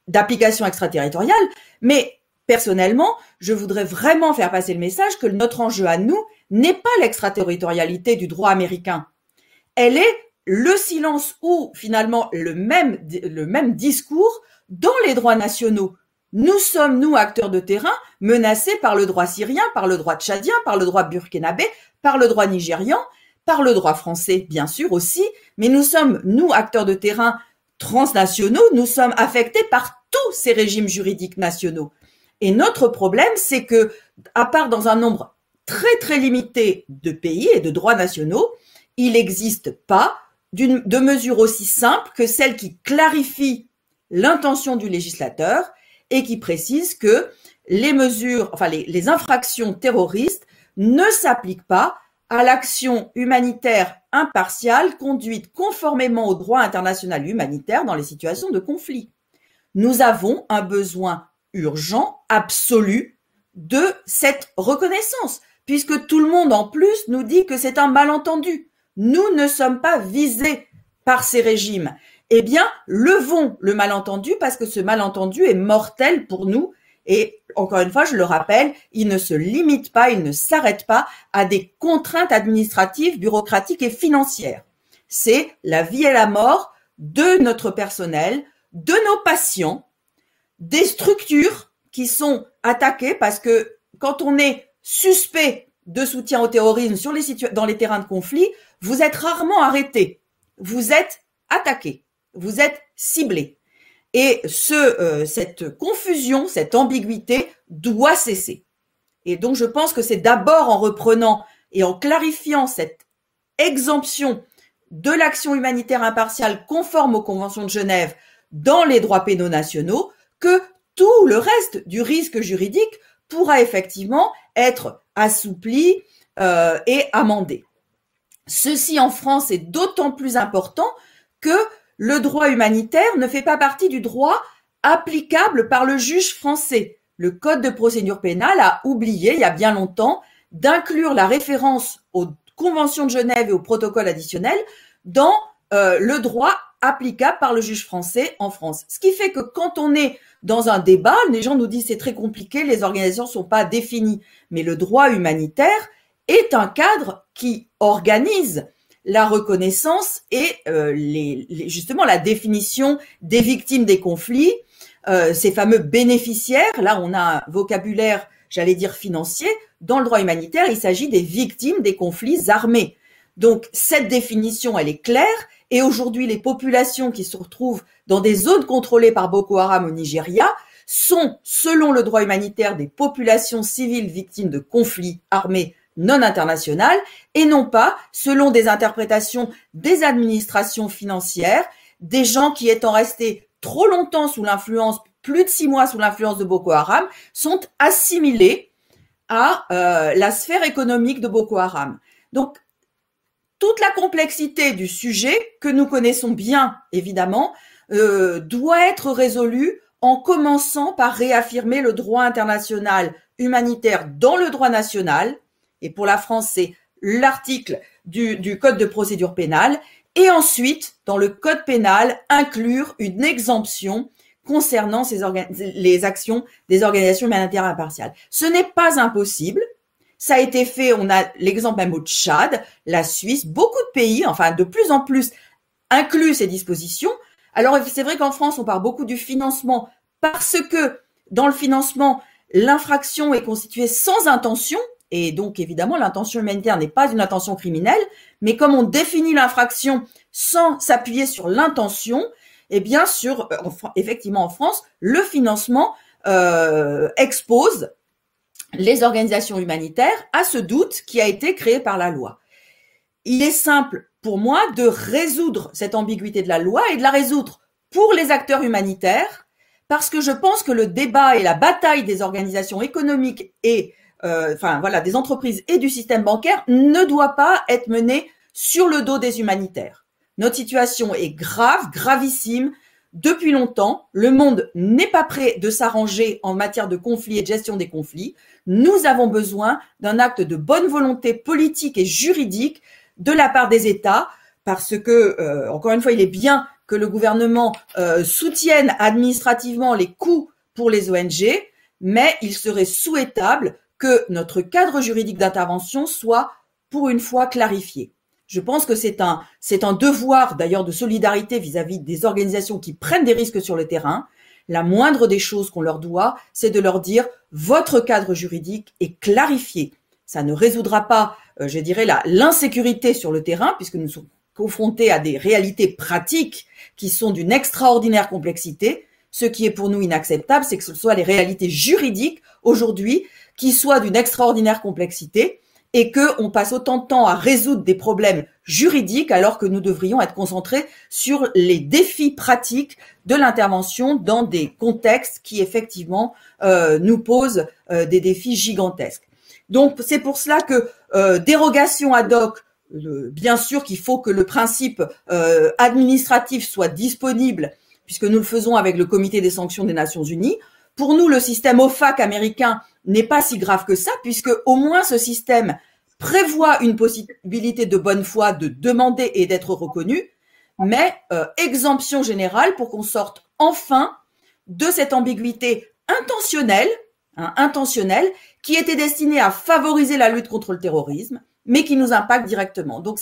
d'application extraterritoriale. Mais personnellement, je voudrais vraiment faire passer le message que notre enjeu à nous n'est pas l'extraterritorialité du droit américain. Elle est le silence ou finalement le même discours dans les droits nationaux. Nous sommes, nous, acteurs de terrain, menacés par le droit syrien, par le droit tchadien, par le droit burkinabé, par le droit nigérian, par le droit français, bien sûr, aussi. Mais nous sommes, nous, acteurs de terrain transnationaux, nous sommes affectés par tous ces régimes juridiques nationaux. Et notre problème, c'est que, à part dans un nombre très, très limité de pays et de droits nationaux, il n'existe pas de mesure aussi simple que celle qui clarifie l'intention du législateur et qui précise que les infractions terroristes ne s'appliquent pas à l'action humanitaire impartiale conduite conformément au droit international humanitaire dans les situations de conflit. Nous avons un besoin urgent, absolu, de cette reconnaissance, puisque tout le monde en plus nous dit que c'est un malentendu. Nous ne sommes pas visés par ces régimes. Eh bien, levons le malentendu parce que ce malentendu est mortel pour nous. Et encore une fois, je le rappelle, il ne se limite pas, il ne s'arrête pas à des contraintes administratives, bureaucratiques et financières. C'est la vie et la mort de notre personnel, de nos patients, des structures qui sont attaquées parce que quand on est suspect de soutien au terrorisme dans les terrains de conflit, vous êtes rarement arrêté, vous êtes attaqué. Vous êtes ciblé. Et cette confusion, cette ambiguïté doit cesser. Et donc, je pense que c'est d'abord en reprenant et en clarifiant cette exemption de l'action humanitaire impartiale conforme aux conventions de Genève dans les droits pénaux nationaux que tout le reste du risque juridique pourra effectivement être assoupli et amendé. Ceci en France est d'autant plus important que le droit humanitaire ne fait pas partie du droit applicable par le juge français. Le Code de procédure pénale a oublié, il y a bien longtemps, d'inclure la référence aux Conventions de Genève et aux protocoles additionnels dans le droit applicable par le juge français en France. Ce qui fait que quand on est dans un débat, les gens nous disent c'est très compliqué, les organisations ne sont pas définies. Mais le droit humanitaire est un cadre qui organise la reconnaissance et justement la définition des victimes des conflits, ces fameux bénéficiaires. Là, on a un vocabulaire, j'allais dire financier. Dans le droit humanitaire, il s'agit des victimes des conflits armés. Donc, cette définition, elle est claire. Et aujourd'hui, les populations qui se retrouvent dans des zones contrôlées par Boko Haram au Nigeria sont, selon le droit humanitaire, des populations civiles victimes de conflits armés non internationales et non pas selon des interprétations des administrations financières, des gens qui étant restés trop longtemps sous l'influence, plus de 6 mois sous l'influence de Boko Haram, sont assimilés à la sphère économique de Boko Haram. Donc, toute la complexité du sujet, que nous connaissons bien évidemment, doit être résolue en commençant par réaffirmer le droit international humanitaire dans le droit national. Et pour la France, c'est l'article du Code de procédure pénale. Et ensuite, dans le Code pénal, inclure une exemption concernant les actions des organisations humanitaires impartiales. Ce n'est pas impossible. Ça a été fait, on a l'exemple même au Tchad, la Suisse, beaucoup de pays, enfin de plus en plus, incluent ces dispositions. Alors, c'est vrai qu'en France, on parle beaucoup du financement parce que dans le financement, l'infraction est constituée sans intention. Et donc, évidemment, l'intention humanitaire n'est pas une intention criminelle, mais comme on définit l'infraction sans s'appuyer sur l'intention, eh bien, effectivement, en France, le financement expose les organisations humanitaires à ce doute qui a été créé par la loi. Il est simple pour moi de résoudre cette ambiguïté de la loi et de la résoudre pour les acteurs humanitaires, parce que je pense que le débat et la bataille des organisations économiques et des entreprises et du système bancaire ne doit pas être menée sur le dos des humanitaires. Notre situation est grave, gravissime. Depuis longtemps, le monde n'est pas prêt de s'arranger en matière de conflits et de gestion des conflits. Nous avons besoin d'un acte de bonne volonté politique et juridique de la part des États parce que, encore une fois, il est bien que le gouvernement soutienne administrativement les coûts pour les ONG, mais il serait souhaitable que notre cadre juridique d'intervention soit pour une fois clarifié. Je pense que c'est un devoir d'ailleurs de solidarité vis-à-vis des organisations qui prennent des risques sur le terrain. La moindre des choses qu'on leur doit, c'est de leur dire votre cadre juridique est clarifié. Ça ne résoudra pas, je dirais, l'insécurité sur le terrain puisque nous sommes confrontés à des réalités pratiques qui sont d'une extraordinaire complexité. Ce qui est pour nous inacceptable, c'est que ce soit les réalités juridiques aujourd'hui qui soient d'une extraordinaire complexité et qu'on passe autant de temps à résoudre des problèmes juridiques alors que nous devrions être concentrés sur les défis pratiques de l'intervention dans des contextes qui effectivement nous posent des défis gigantesques. Donc c'est pour cela que dérogation ad hoc, bien sûr qu'il faut que le principe administratif soit disponible puisque nous le faisons avec le comité des sanctions des Nations Unies. Pour nous, le système OFAC américain n'est pas si grave que ça, puisque au moins ce système prévoit une possibilité de bonne foi de demander et d'être reconnu, mais exemption générale pour qu'on sorte enfin de cette ambiguïté intentionnelle, qui était destinée à favoriser la lutte contre le terrorisme, mais qui nous impacte directement. Donc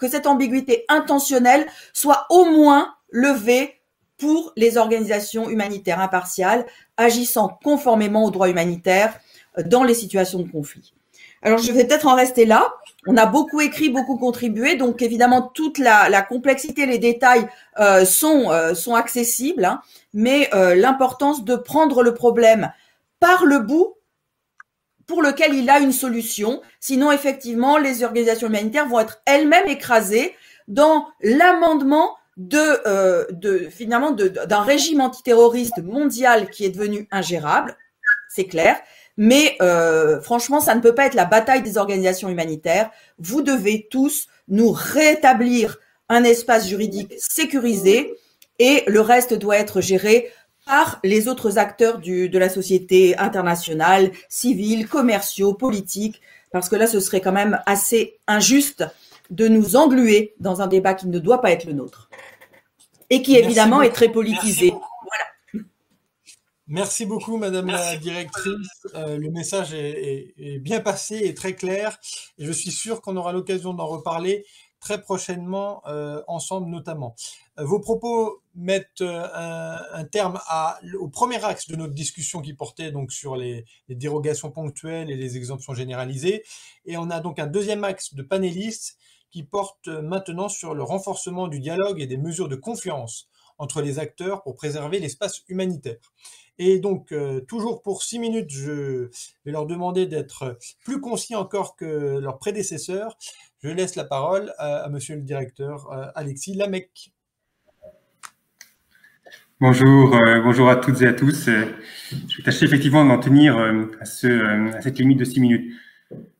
que cette ambiguïté intentionnelle soit au moins levée pour les organisations humanitaires impartiales agissant conformément au droit humanitaire dans les situations de conflit. Alors, je vais peut-être en rester là. On a beaucoup écrit, beaucoup contribué. Donc, évidemment, toute la complexité, les détails sont accessibles. Hein, mais l'importance de prendre le problème par le bout pour lequel il a une solution. Sinon, effectivement, les organisations humanitaires vont être elles-mêmes écrasées dans l'amendement d'un régime antiterroriste mondial qui est devenu ingérable. C'est clair. Mais franchement, ça ne peut pas être la bataille des organisations humanitaires. Vous devez tous nous rétablir un espace juridique sécurisé et le reste doit être géré par les autres acteurs de la société internationale, civile, commerciaux, politique, parce que là, ce serait quand même assez injuste de nous engluer dans un débat qui ne doit pas être le nôtre et qui, évidemment, est très politisé. Merci beaucoup, Madame la Directrice. Le message est bien passé et très clair. Et je suis sûr qu'on aura l'occasion d'en reparler très prochainement, ensemble notamment. Vos propos mettent un terme au premier axe de notre discussion qui portait donc sur les dérogations ponctuelles et les exemptions généralisées. Et on a donc un deuxième axe de panélistes qui porte maintenant sur le renforcement du dialogue et des mesures de confiance entre les acteurs pour préserver l'espace humanitaire. Et donc, toujours pour 6 minutes, je vais leur demander d'être plus concis encore que leurs prédécesseurs. Je laisse la parole à monsieur le directeur Alexis Lamec. Bonjour, bonjour à toutes et à tous. Je vais tâcher effectivement d'en tenir à cette limite de 6 minutes.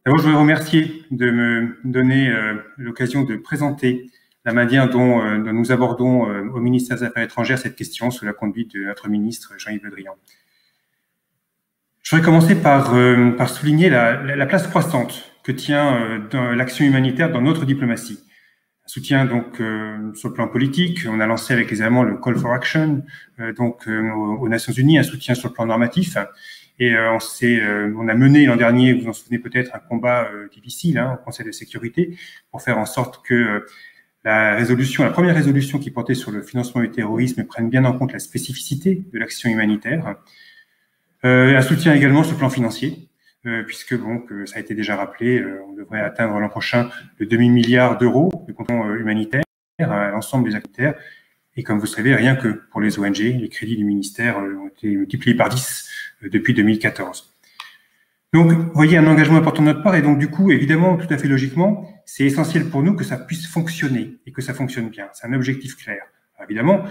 D'abord, je voudrais remercier de me donner l'occasion de présenter la manière dont nous abordons au ministère des Affaires étrangères cette question sous la conduite de notre ministre Jean-Yves Le Drian. Je voudrais commencer par souligner la place croissante que tient l'action humanitaire dans notre diplomatie. Un soutien donc sur le plan politique, on a lancé avec les Allemands le Call for Action aux Nations Unies, un soutien sur le plan normatif. Et on a mené l'an dernier, vous vous en souvenez peut-être, un combat difficile au Conseil de sécurité pour faire en sorte que la première résolution qui portait sur le financement du terrorisme prenne bien en compte la spécificité de l'action humanitaire. Un soutien également sur le plan financier, puisque bon, ça a été déjà rappelé, on devrait atteindre l'an prochain le demi-milliard d'euros de comptant humanitaire à l'ensemble des acteurs. Et comme vous le savez, rien que pour les ONG, les crédits du ministère ont été multipliés par 10 depuis 2014. Donc, vous voyez, un engagement important de notre part, et donc du coup, évidemment, tout à fait logiquement, c'est essentiel pour nous que ça puisse fonctionner et que ça fonctionne bien. C'est un objectif clair. Alors, évidemment,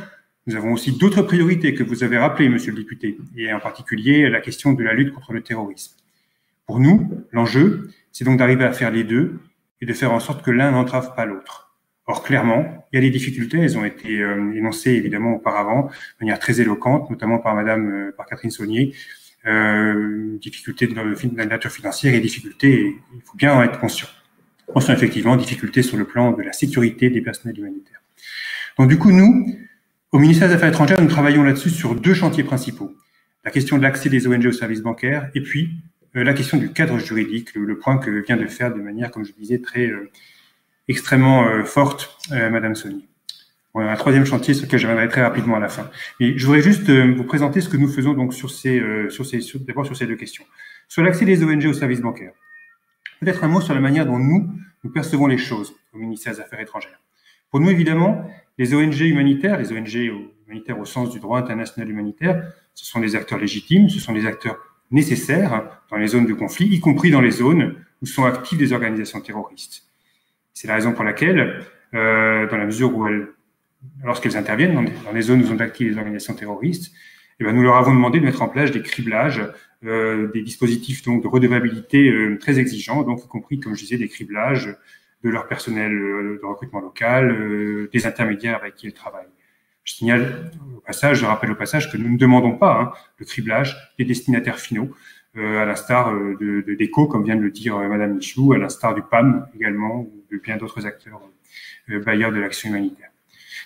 nous avons aussi d'autres priorités que vous avez rappelées, monsieur le député, et en particulier la question de la lutte contre le terrorisme. Pour nous, l'enjeu, c'est donc d'arriver à faire les deux et de faire en sorte que l'un n'entrave pas l'autre. Or, clairement, il y a des difficultés, elles ont été énoncées évidemment auparavant, de manière très éloquente, notamment par Catherine Saunier, difficultés de la nature financière et difficultés, il faut bien en être conscient. On sent effectivement difficultés sur le plan de la sécurité des personnels humanitaires. Donc du coup, nous, au ministère des Affaires étrangères, nous travaillons là-dessus sur 2 chantiers principaux. La question de l'accès des ONG aux services bancaires et puis la question du cadre juridique, le point que vient de faire de manière, comme je disais, extrêmement forte, Madame Saunier. Bon, un troisième chantier sur lequel je reviendrai très rapidement à la fin. Mais je voudrais juste vous présenter ce que nous faisons donc d'abord sur ces 2 questions. Sur l'accès des ONG aux services bancaires. Peut-être un mot sur la manière dont nous percevons les choses au ministère des Affaires étrangères. Pour nous, évidemment, les ONG humanitaires au sens du droit international humanitaire, ce sont des acteurs légitimes, ce sont des acteurs nécessaires dans les zones de conflit, y compris dans les zones où sont actives des organisations terroristes. C'est la raison pour laquelle, dans la mesure où lorsqu'elles interviennent dans les zones où sont actives les organisations terroristes, eh bien, nous leur avons demandé de mettre en place des criblages, des dispositifs donc de redevabilité très exigeants, donc y compris, comme je disais, des criblages de leur personnel de recrutement local, des intermédiaires avec qui elles travaillent. Je rappelle au passage que nous ne demandons pas le criblage des destinataires finaux, à l'instar de l'ECO, comme vient de le dire Madame Michou, à l'instar du PAM également, ou de bien d'autres acteurs bailleurs de l'action humanitaire.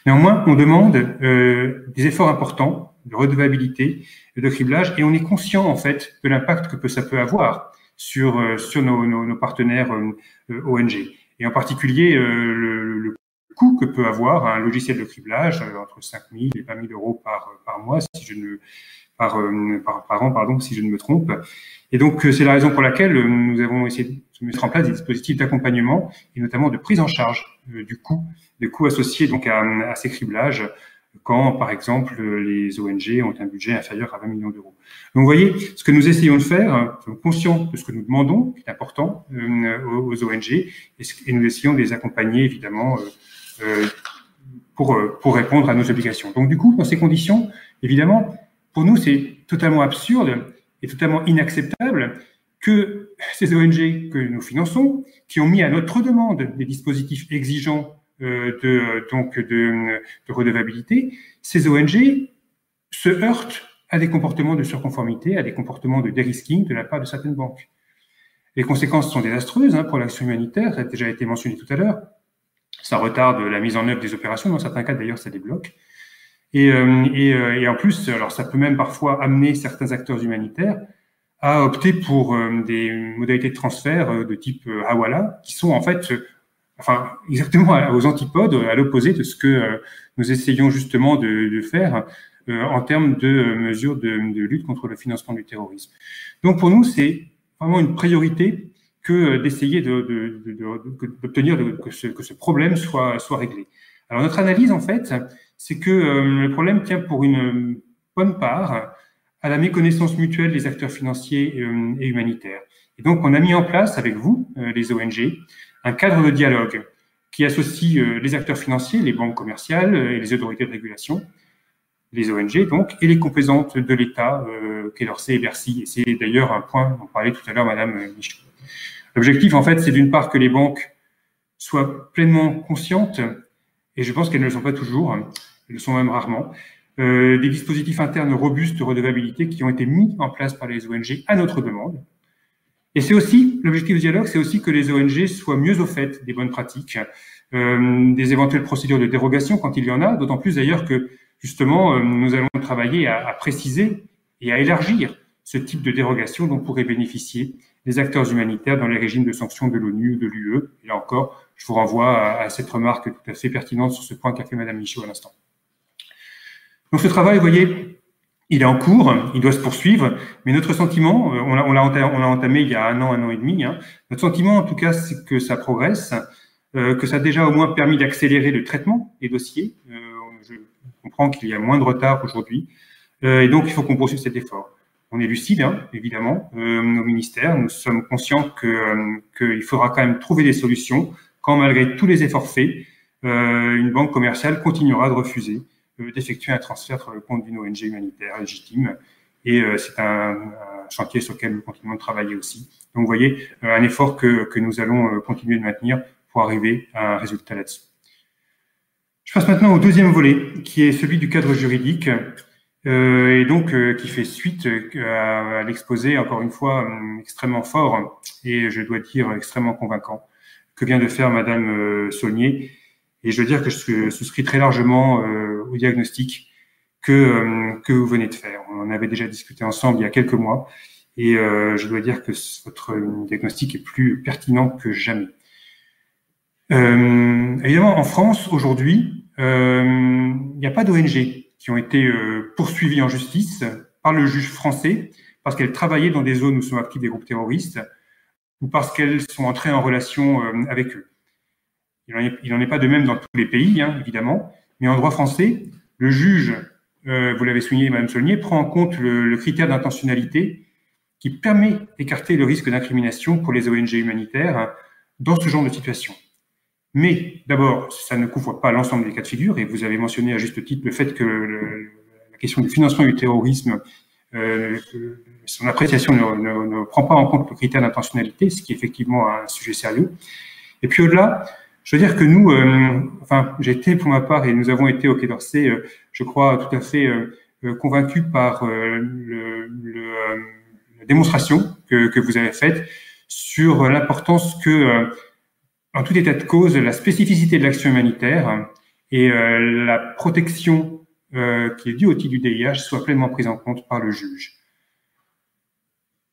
Néanmoins, on demande des efforts importants de redevabilité, de criblage, et on est conscient en fait de l'impact que ça peut avoir sur nos partenaires ONG, et en particulier le coût que peut avoir un logiciel de criblage, entre 5 000 et 20 000 euros par mois, si je ne, par an, pardon, si je ne me trompe. Et donc, c'est la raison pour laquelle nous avons essayé de mettre en place des dispositifs d'accompagnement et notamment de prise en charge des coûts associés donc à ces criblages, quand, par exemple, les ONG ont un budget inférieur à 20 millions d'euros. Donc, vous voyez, ce que nous essayons de faire, nous sommes conscients de ce que nous demandons, qui est important aux ONG, et nous essayons de les accompagner, évidemment, pour répondre à nos obligations. Donc, du coup, dans ces conditions, évidemment, pour nous, c'est totalement absurde et totalement inacceptable que ces ONG que nous finançons, qui ont mis à notre demande des dispositifs exigeants de redevabilité, ces ONG se heurtent à des comportements de surconformité, à des comportements de dérisking de la part de certaines banques. Les conséquences sont désastreuses, hein, pour l'action humanitaire, ça a déjà été mentionné tout à l'heure. Ça retarde la mise en œuvre des opérations, dans certains cas d'ailleurs ça débloque. Et en plus, alors ça peut même parfois amener certains acteurs humanitaires à opter pour des modalités de transfert de type hawala, qui sont en fait exactement aux antipodes, à l'opposé de ce que nous essayons justement de faire en termes de mesures de lutte contre le financement du terrorisme. Donc pour nous, c'est vraiment une priorité que d'essayer d'obtenir que ce problème soit réglé. Alors notre analyse, en fait, c'est que le problème tient pour une bonne part à la méconnaissance mutuelle des acteurs financiers et humanitaires. Et donc on a mis en place avec vous, les ONG, un cadre de dialogue qui associe les acteurs financiers, les banques commerciales et les autorités de régulation, les ONG donc, et les composantes de l'État, Quai d'Orsay et Bercy. Et c'est d'ailleurs un point dont parlait tout à l'heure Madame Michou. L'objectif, en fait, c'est d'une part que les banques soient pleinement conscientes, et je pense qu'elles ne le sont pas toujours, elles le sont même rarement, des dispositifs internes robustes de redevabilité qui ont été mis en place par les ONG à notre demande. Et c'est aussi, l'objectif du dialogue, c'est aussi que les ONG soient mieux au fait des bonnes pratiques, des éventuelles procédures de dérogation quand il y en a, d'autant plus d'ailleurs que, justement, nous allons travailler à préciser et à élargir ce type de dérogation dont pourraient bénéficier les acteurs humanitaires dans les régimes de sanctions de l'ONU ou de l'UE. Et là encore, je vous renvoie à cette remarque tout à fait pertinente sur ce point qu'a fait Madame Michou à l'instant. Donc ce travail, vous voyez, il est en cours, il doit se poursuivre, mais notre sentiment, on l'a entamé il y a un an et demi, hein, notre sentiment en tout cas, c'est que ça progresse, que ça a déjà au moins permis d'accélérer le traitement des dossiers. Je comprends qu'il y a moins de retard aujourd'hui, et donc il faut qu'on poursuive cet effort. On est lucide, hein, évidemment, nos ministères, nous sommes conscients qu'il faudra quand même trouver des solutions quand, malgré tous les efforts faits, une banque commerciale continuera de refuser d'effectuer un transfert sur le compte d'une ONG humanitaire légitime. Et c'est un chantier sur lequel nous continuons de travailler aussi. Donc, vous voyez, un effort que nous allons continuer de maintenir pour arriver à un résultat là-dessus. Je passe maintenant au deuxième volet, qui est celui du cadre juridique, et donc qui fait suite à l'exposé, encore une fois, extrêmement fort, et je dois dire extrêmement convaincant, que vient de faire Madame Saunier. Et je veux dire que je souscris très largement au diagnostic que vous venez de faire. On en avait déjà discuté ensemble il y a quelques mois, et je dois dire que votre diagnostic est plus pertinent que jamais. Évidemment, en France, aujourd'hui, il n'y a pas d'ONG qui ont été poursuivies en justice par le juge français parce qu'elles travaillaient dans des zones où sont actifs des groupes terroristes ou parce qu'elles sont entrées en relation avec eux. Il n'en est pas de même dans tous les pays, hein, évidemment, mais en droit français, le juge, vous l'avez souligné, Madame Saunier, prend en compte le critère d'intentionnalité qui permet d'écarter le risque d'incrimination pour les ONG humanitaires dans ce genre de situation. Mais d'abord, ça ne couvre pas l'ensemble des cas de figure, et vous avez mentionné à juste titre le fait que la question du financement du terrorisme, son appréciation ne prend pas en compte le critère d'intentionnalité, ce qui est effectivement un sujet sérieux. Et puis au-delà, je veux dire que nous, j'ai été pour ma part, et nous avons été au Quai d'Orsay, je crois tout à fait convaincus par la démonstration que vous avez faite sur l'importance que, en tout état de cause, la spécificité de l'action humanitaire et la protection qui est due au titre du DIH soient pleinement prises en compte par le juge.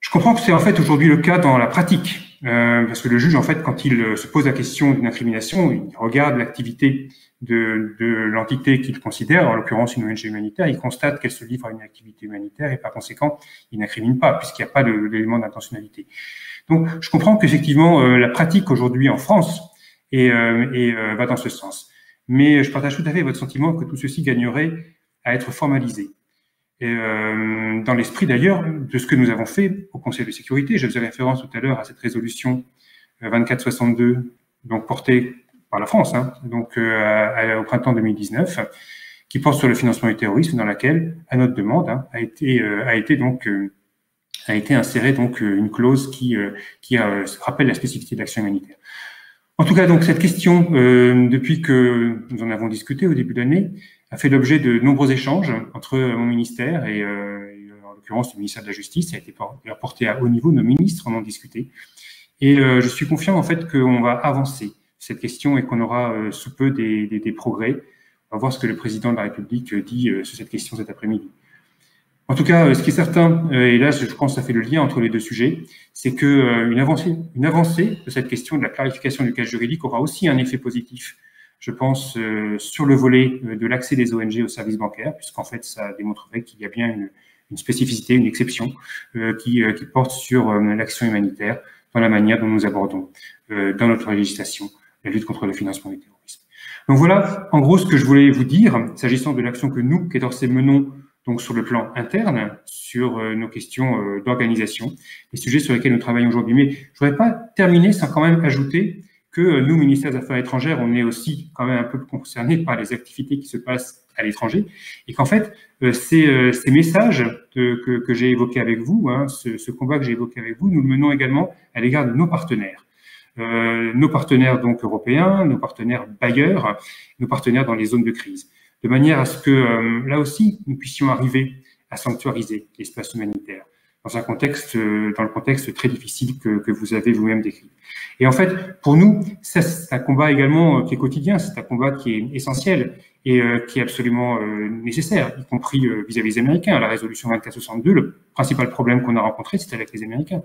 Je comprends que c'est en fait aujourd'hui le cas dans la pratique, parce que le juge, en fait, quand il se pose la question d'une incrimination, il regarde l'activité de l'entité qu'il considère, en l'occurrence une ONG humanitaire, il constate qu'elle se livre à une activité humanitaire et par conséquent, il n'incrimine pas puisqu'il n'y a pas d'élément d'intentionnalité. Donc, je comprends qu'effectivement, la pratique aujourd'hui en France va dans ce sens. Mais je partage tout à fait votre sentiment que tout ceci gagnerait à être formalisé. Et dans l'esprit d'ailleurs de ce que nous avons fait au Conseil de sécurité, je faisais référence tout à l'heure à cette résolution 2462, donc portée par la France, hein, donc au printemps 2019, qui porte sur le financement du terrorisme, dans laquelle, à notre demande, hein, a été insérée donc une clause qui rappelle la spécificité de l'action humanitaire. En tout cas, donc cette question, depuis que nous en avons discuté au début de l'année, a fait l'objet de nombreux échanges entre mon ministère et en l'occurrence le ministère de la Justice. Ça a été porté à haut niveau, nos ministres en ont discuté. Et je suis confiant en fait qu'on va avancer cette question et qu'on aura sous peu des progrès. On va voir ce que le président de la République dit sur cette question cet après-midi. En tout cas, ce qui est certain, et là je pense que ça fait le lien entre les deux sujets, c'est qu'une avancée de cette question de la clarification du cadre juridique aura aussi un effet positif, je pense, sur le volet de l'accès des ONG aux services bancaires, puisqu'en fait ça démontrerait qu'il y a bien une spécificité, une exception qui porte sur l'action humanitaire dans la manière dont nous abordons dans notre législation la lutte contre le financement du terrorisme. Donc voilà en gros ce que je voulais vous dire, s'agissant de l'action que nous, Quai d'Orsay, menons, donc sur le plan interne, sur nos questions d'organisation, les sujets sur lesquels nous travaillons aujourd'hui. Mais je ne voudrais pas terminer sans quand même ajouter que nous, ministère des Affaires étrangères, on est aussi quand même un peu concernés par les activités qui se passent à l'étranger, et qu'en fait, ces messages que j'ai évoqués avec vous, hein, ce combat que j'ai évoqué avec vous, nous le menons également à l'égard de nos partenaires donc européens, nos partenaires bailleurs, nos partenaires dans les zones de crise, de manière à ce que, là aussi, nous puissions arriver à sanctuariser l'espace humanitaire dans un contexte, dans le contexte très difficile que vous avez vous-même décrit. Et en fait, pour nous, c'est un combat également qui est quotidien, c'est un combat qui est essentiel et qui est absolument nécessaire, y compris vis-à-vis des Américains. La résolution 2462, le principal problème qu'on a rencontré, c'était avec les Américains.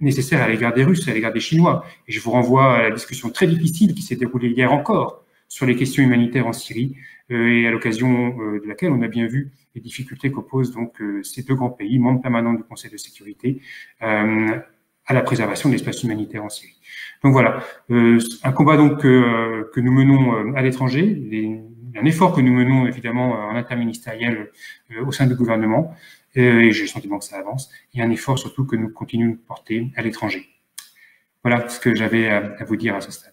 Nécessaire à l'égard des Russes, à l'égard des Chinois. Et je vous renvoie à la discussion très difficile qui s'est déroulée hier encore sur les questions humanitaires en Syrie, et à l'occasion de laquelle on a bien vu les difficultés qu'opposent donc ces deux grands pays, membres permanents du Conseil de sécurité, à la préservation de l'espace humanitaire en Syrie. Donc voilà, un combat donc que nous menons à l'étranger, un effort que nous menons évidemment en interministériel au sein du gouvernement, et j'ai le sentiment que ça avance, et un effort surtout que nous continuons de porter à l'étranger. Voilà ce que j'avais à vous dire à ce stade.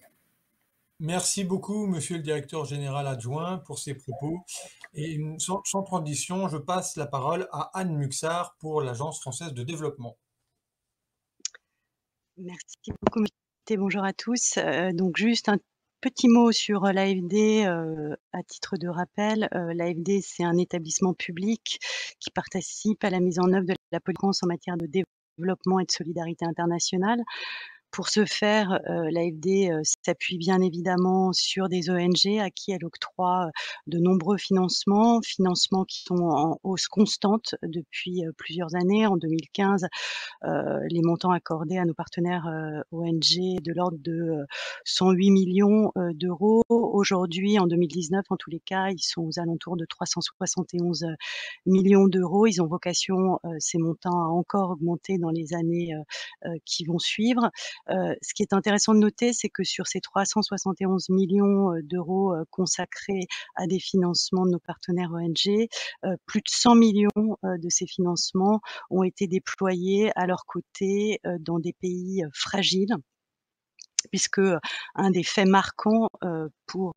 Merci beaucoup, monsieur le directeur général adjoint, pour ces propos. Et sans transition, je passe la parole à Anne Muxart pour l'Agence française de développement. Merci beaucoup, bonjour à tous. Donc juste un petit mot sur l'AFD à titre de rappel. L'AFD, c'est un établissement public qui participe à la mise en œuvre de la politique en matière de développement et de solidarité internationale. Pour ce faire, l'AFD s'appuie bien évidemment sur des ONG à qui elle octroie de nombreux financements qui sont en hausse constante depuis plusieurs années. En 2015, les montants accordés à nos partenaires ONG de l'ordre de 108 millions d'euros. Aujourd'hui, en 2019, en tous les cas, ils sont aux alentours de 371 millions d'euros. Ils ont vocation, ces montants, à encore augmenter dans les années qui vont suivre. Ce qui est intéressant de noter, c'est que sur ces 371 millions d'euros consacrés à des financements de nos partenaires ONG, plus de 100 millions de ces financements ont été déployés à leur côté dans des pays fragiles, puisque un des faits marquants pour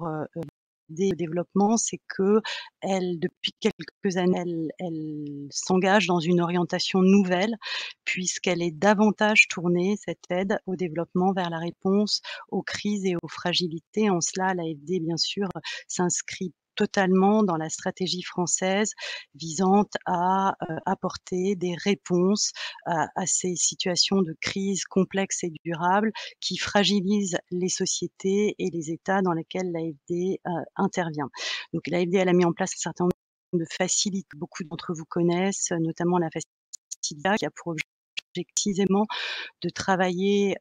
des développements, c'est que elle, depuis quelques années, elle s'engage dans une orientation nouvelle, puisqu'elle est davantage tournée, cette aide au développement, vers la réponse aux crises et aux fragilités. En cela, l'AFD, bien sûr, s'inscrit totalement dans la stratégie française visant à apporter des réponses à ces situations de crise complexes et durables qui fragilisent les sociétés et les États dans lesquels l'AFD intervient. Donc l'AFD, elle a mis en place un certain nombre de facilités que beaucoup d'entre vous connaissent, notamment la facilité qui a pour objet précisément de travailler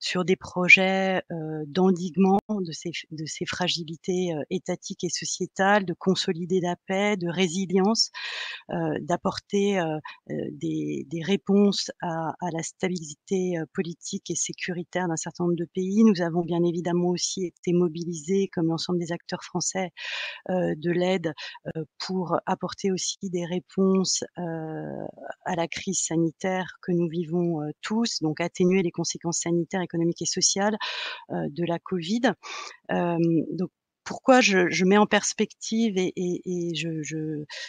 sur des projets d'endiguement de ces fragilités étatiques et sociétales, de consolider la paix, de résilience, d'apporter des réponses à la stabilité politique et sécuritaire d'un certain nombre de pays. Nous avons bien évidemment aussi été mobilisés, comme l'ensemble des acteurs français, de l'aide pour apporter aussi des réponses à la crise sanitaire que nous vivons tous, donc atténuer les conséquences sanitaires, économiques et sociales de la Covid. Donc, pourquoi je mets en perspective et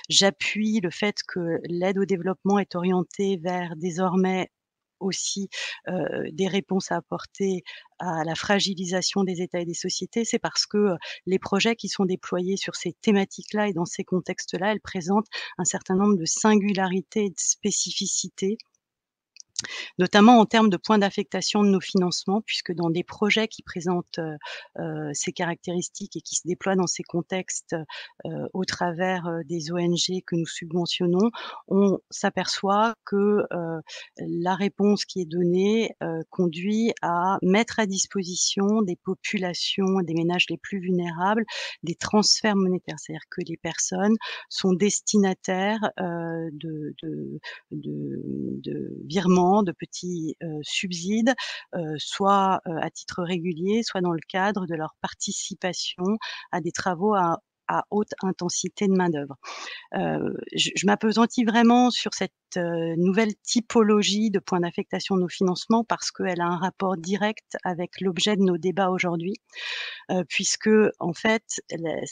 j'appuie le fait que l'aide au développement est orientée vers désormais aussi des réponses à apporter à la fragilisation des États et des sociétés, c'est parce que les projets qui sont déployés sur ces thématiques-là et dans ces contextes-là, elles présentent un certain nombre de singularités et de spécificités, notamment en termes de points d'affectation de nos financements, puisque dans des projets qui présentent ces caractéristiques et qui se déploient dans ces contextes au travers des ONG que nous subventionnons, on s'aperçoit que la réponse qui est donnée conduit à mettre à disposition des populations, des ménages les plus vulnérables, des transferts monétaires, c'est-à-dire que les personnes sont destinataires de virements, de petits subsides, soit à titre régulier, soit dans le cadre de leur participation à des travaux à haute intensité de main-d'œuvre. Je m'appesantis vraiment sur cette nouvelle typologie de points d'affectation de nos financements parce qu'elle a un rapport direct avec l'objet de nos débats aujourd'hui, puisque en fait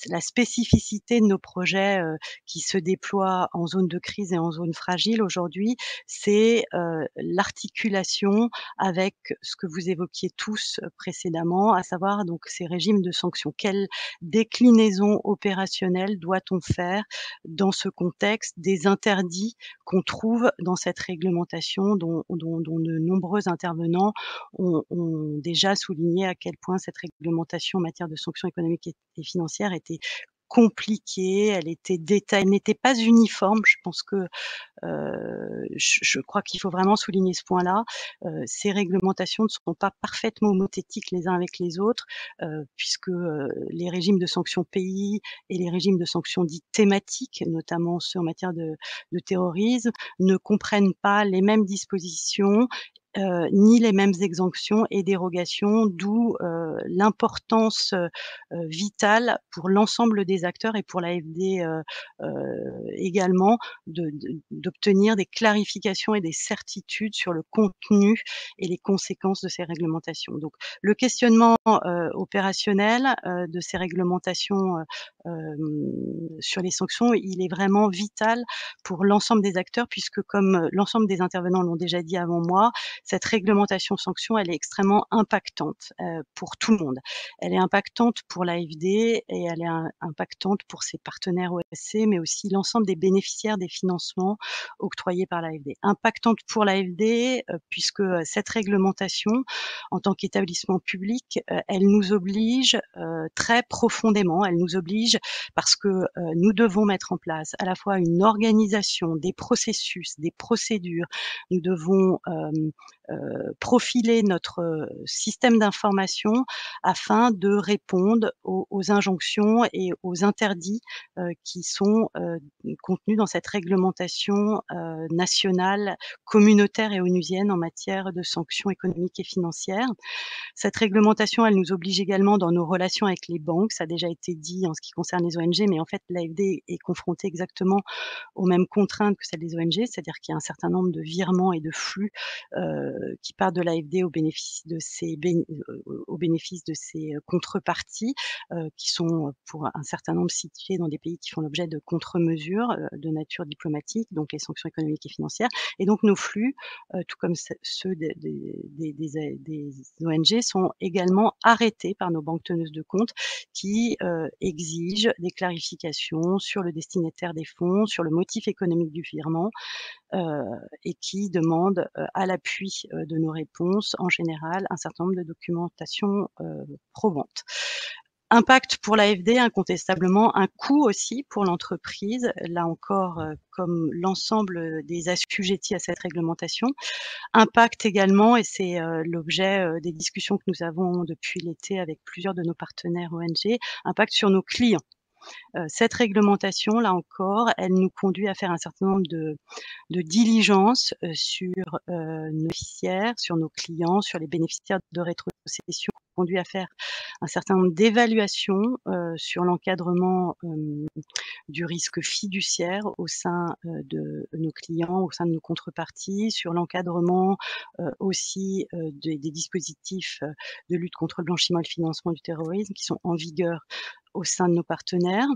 la spécificité de nos projets qui se déploient en zone de crise et en zone fragile aujourd'hui, c'est l'articulation avec ce que vous évoquiez tous précédemment, à savoir donc ces régimes de sanctions. Quelle déclinaison opérationnelle doit-on faire dans ce contexte des interdits qu'on trouve dans cette réglementation dont de nombreux intervenants ont déjà souligné à quel point cette réglementation en matière de sanctions économiques et financières était compliquée, elle était détaillée, elle n'était pas uniforme. Je pense que je crois qu'il faut vraiment souligner ce point-là. Ces réglementations ne sont pas parfaitement homothétiques les uns avec les autres, puisque les régimes de sanctions pays et les régimes de sanctions dits thématiques, notamment ceux en matière de terrorisme, ne comprennent pas les mêmes dispositions, ni les mêmes exemptions et dérogations, d'où l'importance vitale pour l'ensemble des acteurs et pour l'AFD également d'obtenir des clarifications et des certitudes sur le contenu et les conséquences de ces réglementations. Donc, le questionnement opérationnel de ces réglementations sur les sanctions, il est vraiment vital pour l'ensemble des acteurs, puisque comme l'ensemble des intervenants l'ont déjà dit avant moi, cette réglementation sanction, elle est extrêmement impactante pour tout le monde. Elle est impactante pour l'AFD et elle est impactante pour ses partenaires OSC, mais aussi l'ensemble des bénéficiaires des financements octroyés par l'AFD. Impactante pour l'AFD puisque cette réglementation, en tant qu'établissement public, elle nous oblige très profondément. Elle nous oblige parce que nous devons mettre en place à la fois une organisation, des processus, des procédures. Nous devons profiler notre système d'information afin de répondre aux injonctions et aux interdits qui sont contenus dans cette réglementation nationale, communautaire et onusienne en matière de sanctions économiques et financières. Cette réglementation, elle nous oblige également dans nos relations avec les banques, ça a déjà été dit en ce qui concerne les ONG, mais en fait l'AFD est confrontée exactement aux mêmes contraintes que celles des ONG, c'est-à-dire qu'il y a un certain nombre de virements et de flux qui part de l'AFD au bénéfice de ses contreparties, qui sont pour un certain nombre situés dans des pays qui font l'objet de contre-mesures de nature diplomatique, donc les sanctions économiques et financières. Et donc nos flux, tout comme ceux des ONG, sont également arrêtés par nos banques teneuses de compte qui exigent des clarifications sur le destinataire des fonds, sur le motif économique du virement et qui demandent à l'appui de nos réponses, en général, un certain nombre de documentation probante. Impact pour l'AFD, incontestablement, un coût aussi pour l'entreprise, là encore comme l'ensemble des assujettis à cette réglementation. Impact également, et c'est l'objet des discussions que nous avons depuis l'été avec plusieurs de nos partenaires ONG, impact sur nos clients. Cette réglementation, là encore, elle nous conduit à faire un certain nombre de diligences sur nos bénéficiaires, sur nos clients, sur les bénéficiaires de rétrocession, conduit à faire un certain nombre d'évaluations sur l'encadrement du risque fiduciaire au sein de nos clients, au sein de nos contreparties, sur l'encadrement aussi des dispositifs de lutte contre le blanchiment et le financement du terrorisme qui sont en vigueur au sein de nos partenaires.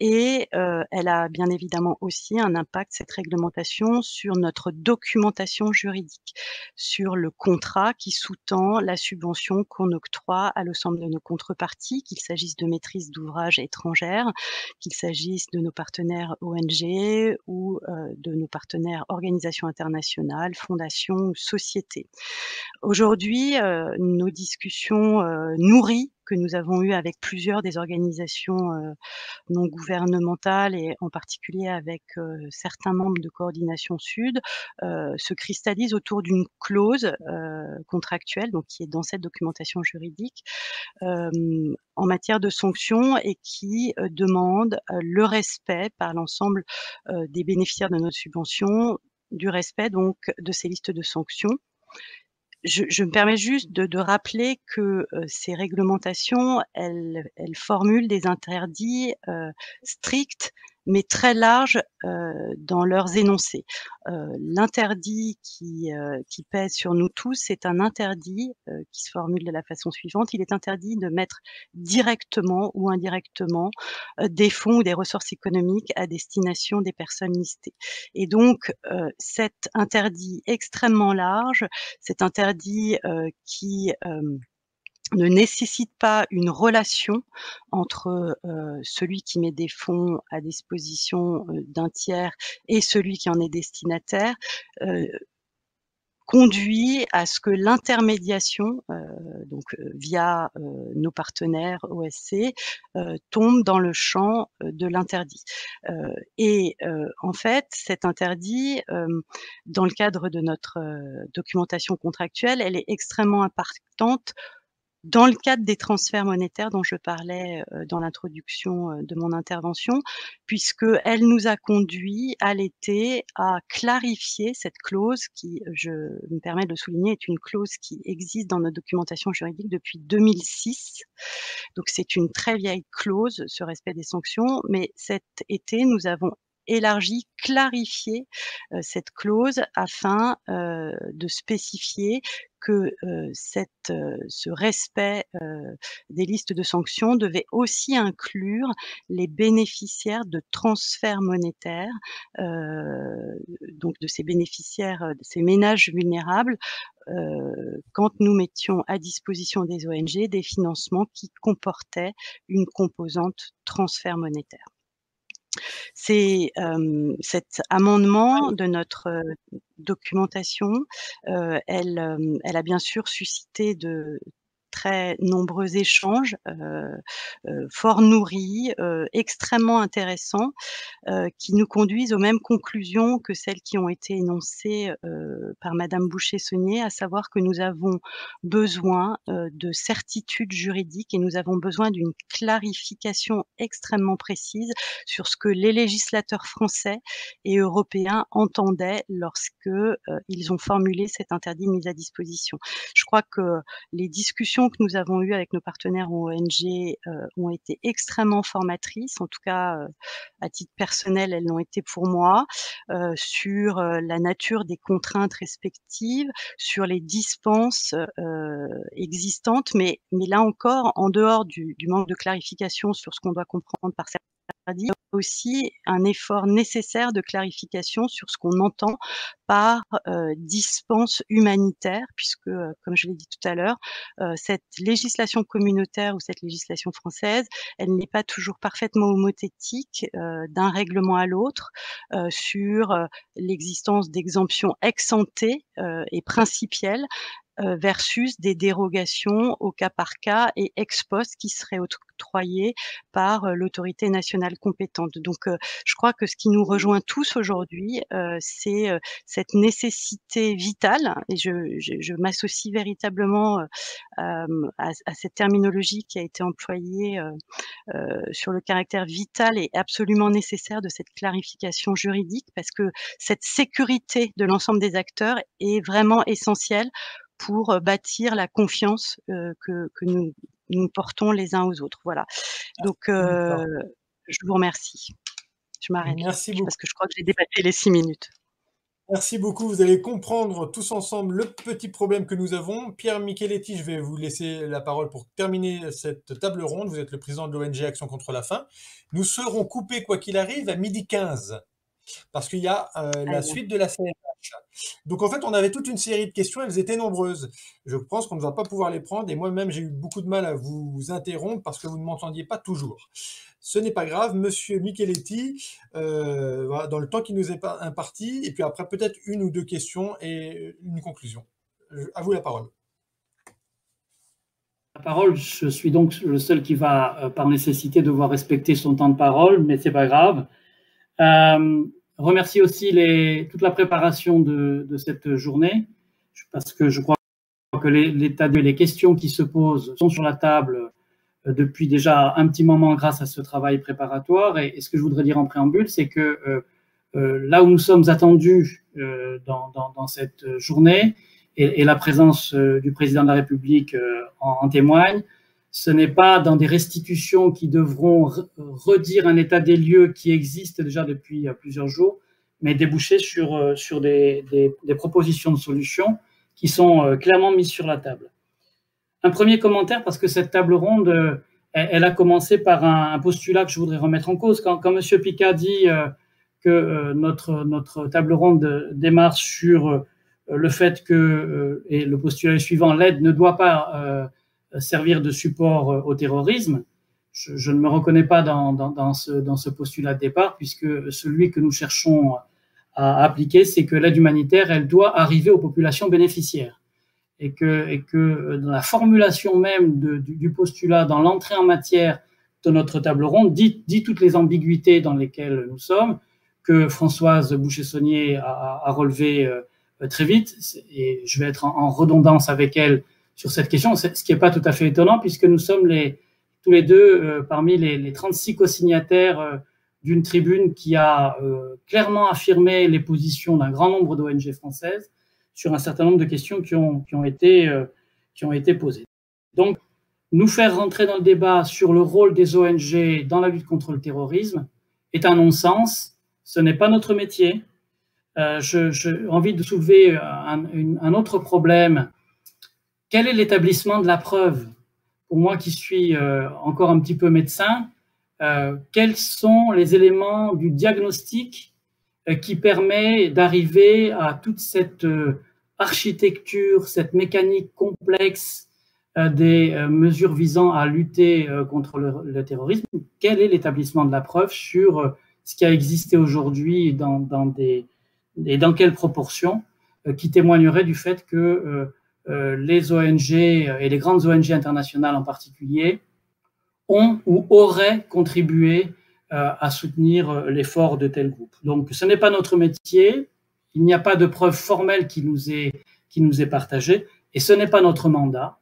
Et elle a bien évidemment aussi un impact, cette réglementation, sur notre documentation juridique, sur le contrat qui sous-tend la subvention qu'on octroie à l'ensemble de nos contreparties, qu'il s'agisse de maîtrise d'ouvrage étrangère, qu'il s'agisse de nos partenaires ONG ou de nos partenaires organisations internationales, fondations ou sociétés. Aujourd'hui, nos discussions nourries que nous avons eu avec plusieurs des organisations non gouvernementales et en particulier avec certains membres de Coordination Sud, se cristallise autour d'une clause contractuelle, donc qui est dans cette documentation juridique, en matière de sanctions et qui demande le respect par l'ensemble des bénéficiaires de notre subvention, du respect donc de ces listes de sanctions. Je me permets juste de rappeler que ces réglementations, elles formulent des interdits stricts, mais très larges dans leurs énoncés. L'interdit qui pèse sur nous tous, c'est un interdit qui se formule de la façon suivante. Il est interdit de mettre directement ou indirectement des fonds ou des ressources économiques à destination des personnes listées. Et donc, cet interdit extrêmement large, cet interdit qui ne nécessite pas une relation entre celui qui met des fonds à disposition d'un tiers et celui qui en est destinataire, conduit à ce que l'intermédiation, donc via nos partenaires OSC, tombe dans le champ de l'interdit. En fait, cet interdit, dans le cadre de notre documentation contractuelle, elle est extrêmement importante dans le cadre des transferts monétaires dont je parlais dans l'introduction de mon intervention, puisqu'elle nous a conduit à l'été à clarifier cette clause qui, je me permets de le souligner, est une clause qui existe dans notre documentation juridique depuis 2006. Donc c'est une très vieille clause, ce respect des sanctions, mais cet été, nous avons élargi, clarifié cette clause afin de spécifier que ce respect des listes de sanctions devait aussi inclure les bénéficiaires de transferts monétaires, donc de ces bénéficiaires, de ces ménages vulnérables, quand nous mettions à disposition des ONG des financements qui comportaient une composante transfert monétaire. C'est cet amendement de notre documentation, elle a bien sûr suscité de très nombreux échanges fort nourris, extrêmement intéressants, qui nous conduisent aux mêmes conclusions que celles qui ont été énoncées par Madame Bouchet-Saunier, à savoir que nous avons besoin de certitudes juridiques et nous avons besoin d'une clarification extrêmement précise sur ce que les législateurs français et européens entendaient lorsque ils ont formulé cet interdit de mise à disposition. Je crois que les discussions que nous avons eues avec nos partenaires ONG ont été extrêmement formatrices, en tout cas à titre personnel elles l'ont été pour moi, sur la nature des contraintes respectives, sur les dispenses existantes, mais là encore en dehors du manque de clarification sur ce qu'on doit comprendre par certains interdits, aussi un effort nécessaire de clarification sur ce qu'on entend par dispense humanitaire, puisque, comme je l'ai dit tout à l'heure, cette législation communautaire ou cette législation française, elle n'est pas toujours parfaitement homothétique d'un règlement à l'autre sur l'existence d'exemptions ex ante et principielles versus des dérogations au cas par cas et ex post qui seraient octroyées par l'autorité nationale compétente. Donc je crois que ce qui nous rejoint tous aujourd'hui, c'est cette nécessité vitale, et je m'associe véritablement à cette terminologie qui a été employée sur le caractère vital et absolument nécessaire de cette clarification juridique, parce que cette sécurité de l'ensemble des acteurs est vraiment essentielle pour bâtir la confiance que nous portons les uns aux autres. Voilà. Donc, je vous remercie. Je m'arrête. Merci beaucoup. Parce que je crois que j'ai dépassé les 6 minutes. Merci beaucoup. Vous allez comprendre tous ensemble le petit problème que nous avons. Pierre Micheletti, je vais vous laisser la parole pour terminer cette table ronde. Vous êtes le président de l'ONG Action contre la faim. Nous serons coupés, quoi qu'il arrive, à 12h15. Parce qu'il y a la suite de la CNH. Donc en fait, on avait toute une série de questions, elles étaient nombreuses. Je pense qu'on ne va pas pouvoir les prendre, et moi-même, j'ai eu beaucoup de mal à vous interrompre parce que vous ne m'entendiez pas toujours. Ce n'est pas grave, Monsieur Micheletti, voilà, dans le temps qui nous est imparti, et puis après peut-être une ou deux questions et une conclusion. À vous la parole. La parole, je suis donc le seul qui va, par nécessité, devoir respecter son temps de parole, mais ce n'est pas grave. Remercier aussi toute la préparation de cette journée, parce que je crois que l'état des questions qui se posent sont sur la table depuis déjà un petit moment grâce à ce travail préparatoire. Et ce que je voudrais dire en préambule, c'est que là où nous sommes attendus dans cette journée, et la présence du président de la République en témoigne, ce n'est pas dans des restitutions qui devront redire un état des lieux qui existe déjà depuis plusieurs jours, mais déboucher sur des propositions de solutions qui sont clairement mises sur la table. Un premier commentaire, parce que cette table ronde, elle a commencé par un postulat que je voudrais remettre en cause. Quand M. Picard dit que notre table ronde démarre sur le fait que, et le postulat est suivant, l'aide ne doit pas servir de support au terrorisme, je ne me reconnais pas dans ce postulat de départ, puisque celui que nous cherchons à appliquer, c'est que l'aide humanitaire, elle doit arriver aux populations bénéficiaires. Et que dans la formulation même du postulat, dans l'entrée en matière de notre table ronde, dit toutes les ambiguïtés dans lesquelles nous sommes, que Françoise Bouchet-Saunier a relevé très vite, et je vais être en redondance avec elle sur cette question, ce qui n'est pas tout à fait étonnant, puisque nous sommes tous les deux parmi les 36 co-signataires d'une tribune qui a clairement affirmé les positions d'un grand nombre d'ONG françaises sur un certain nombre de questions qui ont été posées. Donc, nous faire rentrer dans le débat sur le rôle des ONG dans la lutte contre le terrorisme est un non-sens, ce n'est pas notre métier. J'ai envie de soulever un autre problème. Quel est l'établissement de la preuve? Pour moi qui suis encore un petit peu médecin, quels sont les éléments du diagnostic qui permet d'arriver à toute cette architecture, cette mécanique complexe des mesures visant à lutter contre le terrorisme? Quel est l'établissement de la preuve sur ce qui a existé aujourd'hui et dans quelles proportions qui témoignerait du fait que les ONG et les grandes ONG internationales en particulier ont ou auraient contribué à soutenir l'effort de tel groupe. Donc ce n'est pas notre métier, il n'y a pas de preuve formelle qui nous est partagée, et ce n'est pas notre mandat,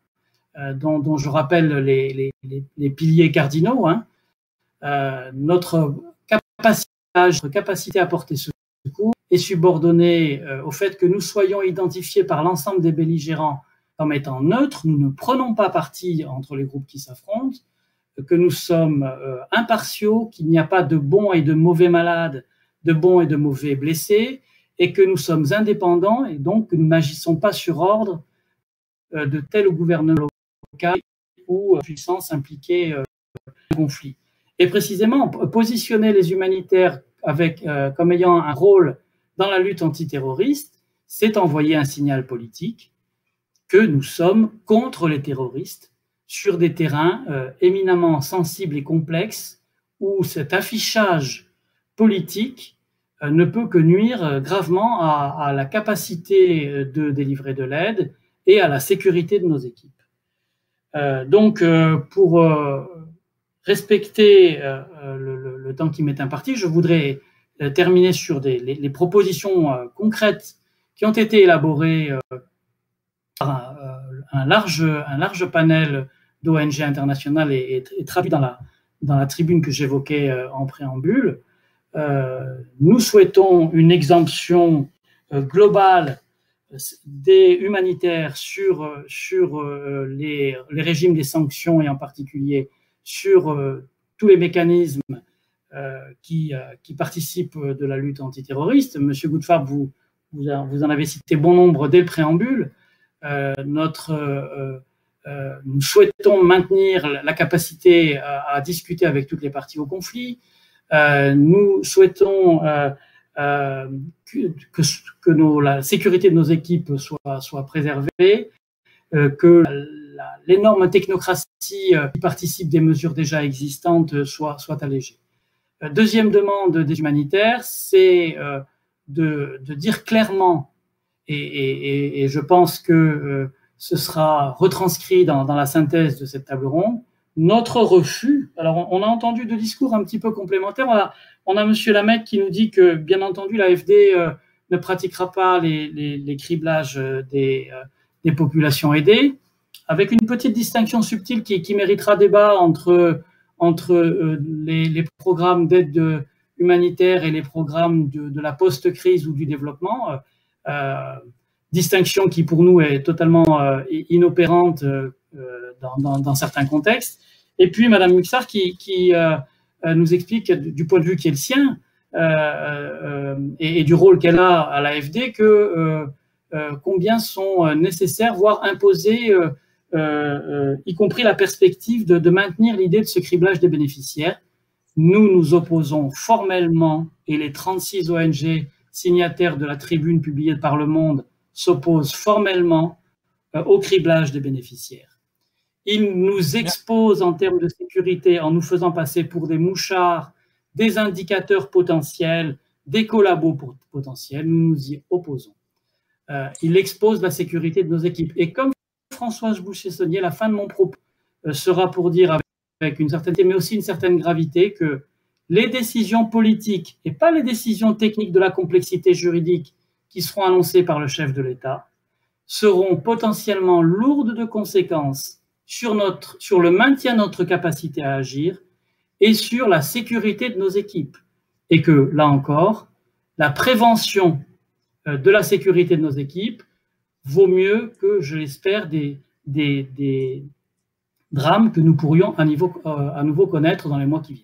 dont je rappelle les piliers cardinaux, hein. Notre capacité à porter ce secours est subordonnée au fait que nous soyons identifiés par l'ensemble des belligérants comme étant neutres, nous ne prenons pas parti entre les groupes qui s'affrontent, que nous sommes impartiaux, qu'il n'y a pas de bons et de mauvais malades, de bons et de mauvais blessés, et que nous sommes indépendants, et donc que nous n'agissons pas sur ordre de tel gouvernement local ou puissance impliquée dans le conflit. Et précisément, positionner les humanitaires avec, comme ayant un rôle dans la lutte antiterroriste, c'est envoyer un signal politique que nous sommes contre les terroristes sur des terrains éminemment sensibles et complexes où cet affichage politique ne peut que nuire gravement à la capacité de délivrer de l'aide et à la sécurité de nos équipes. Pour respecter le temps qui m'est imparti, je voudrais terminer sur les propositions concrètes qui ont été élaborées par un large panel d'ONG internationales et traduit dans la tribune que j'évoquais en préambule. Nous souhaitons une exemption globale des humanitaires sur les régimes des sanctions et en particulier sur tous les mécanismes qui participent de la lutte antiterroriste. Monsieur Gouttefarde, vous en avez cité bon nombre dès le préambule. Nous souhaitons maintenir la capacité à discuter avec toutes les parties au conflit. Nous souhaitons que la sécurité de nos équipes soit préservée, que l'énorme technocratie qui participe des mesures déjà existantes soit allégée. Deuxième demande des humanitaires, c'est de dire clairement, et je pense que ce sera retranscrit dans la synthèse de cette table ronde, notre refus. Alors, on a entendu deux discours un petit peu complémentaires. On a M. Lamec qui nous dit que, bien entendu, l'AFD ne pratiquera pas les criblages des populations aidées, avec une petite distinction subtile qui méritera débat entre les programmes d'aide humanitaire et les programmes de la post-crise ou du développement. Distinction qui, pour nous, est totalement inopérante dans certains contextes. Et puis, Mme Muxart qui nous explique, du point de vue qui est le sien et du rôle qu'elle a à l'AFD, que combien sont nécessaires, voire imposés, y compris la perspective de maintenir l'idée de ce criblage des bénéficiaires. Nous nous opposons formellement, et les 36 ONG signataires de la tribune publiée par Le Monde s'opposent formellement au criblage des bénéficiaires. Ils nous exposent en termes de sécurité en nous faisant passer pour des mouchards, des indicateurs potentiels, des collabos potentiels. Nous nous y opposons. Ils exposent la sécurité de nos équipes. Et comme Françoise Bouchet-Saunier, la fin de mon propos sera pour dire avec une certaine, mais aussi une certaine gravité, que les décisions politiques et pas les décisions techniques de la complexité juridique qui seront annoncées par le chef de l'État seront potentiellement lourdes de conséquences sur le maintien de notre capacité à agir et sur la sécurité de nos équipes. Et que, là encore, la prévention de la sécurité de nos équipes vaut mieux que, je l'espère, des drames que nous pourrions à nouveau connaître dans les mois qui viennent.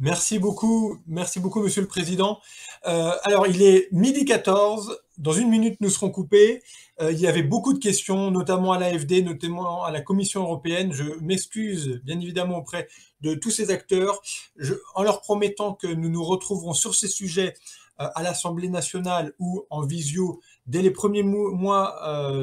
Merci beaucoup, Monsieur le Président. Alors, il est 12h14, dans une minute, nous serons coupés. Il y avait beaucoup de questions, notamment à l'AFD, notamment à la Commission européenne. Je m'excuse, bien évidemment, auprès de tous ces acteurs, en leur promettant que nous nous retrouverons sur ces sujets à l'Assemblée nationale ou en visio dès les premiers mois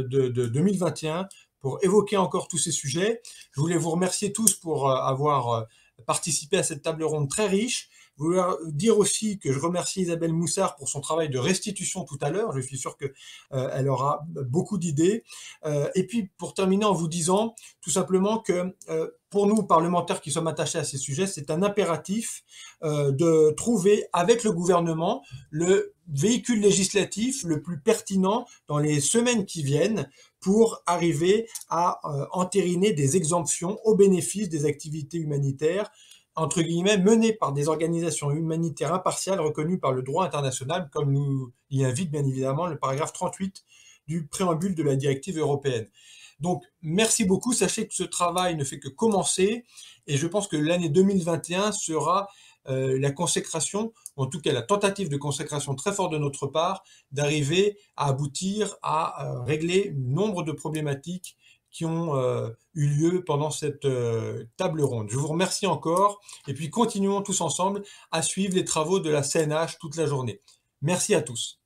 de 2021 pour évoquer encore tous ces sujets. Je voulais vous remercier tous pour avoir participer à cette table ronde très riche. Vouloir dire aussi que je remercie Isabelle Moussard pour son travail de restitution tout à l'heure. Je suis sûr qu'elle aura beaucoup d'idées. Et puis, pour terminer en vous disant tout simplement que pour nous, parlementaires qui sommes attachés à ces sujets, c'est un impératif de trouver avec le gouvernement le véhicule législatif le plus pertinent dans les semaines qui viennent pour arriver à entériner des exemptions au bénéfice des activités humanitaires, entre guillemets, menées par des organisations humanitaires impartiales reconnues par le droit international, comme nous y invite bien évidemment le paragraphe 38 du préambule de la directive européenne. Donc, merci beaucoup. Sachez que ce travail ne fait que commencer et je pense que l'année 2021 sera la consécration, ou en tout cas la tentative de consécration très forte de notre part, d'arriver à aboutir à régler nombre de problématiques qui ont eu lieu pendant cette table ronde. Je vous remercie encore et puis continuons tous ensemble à suivre les travaux de la CNH toute la journée. Merci à tous.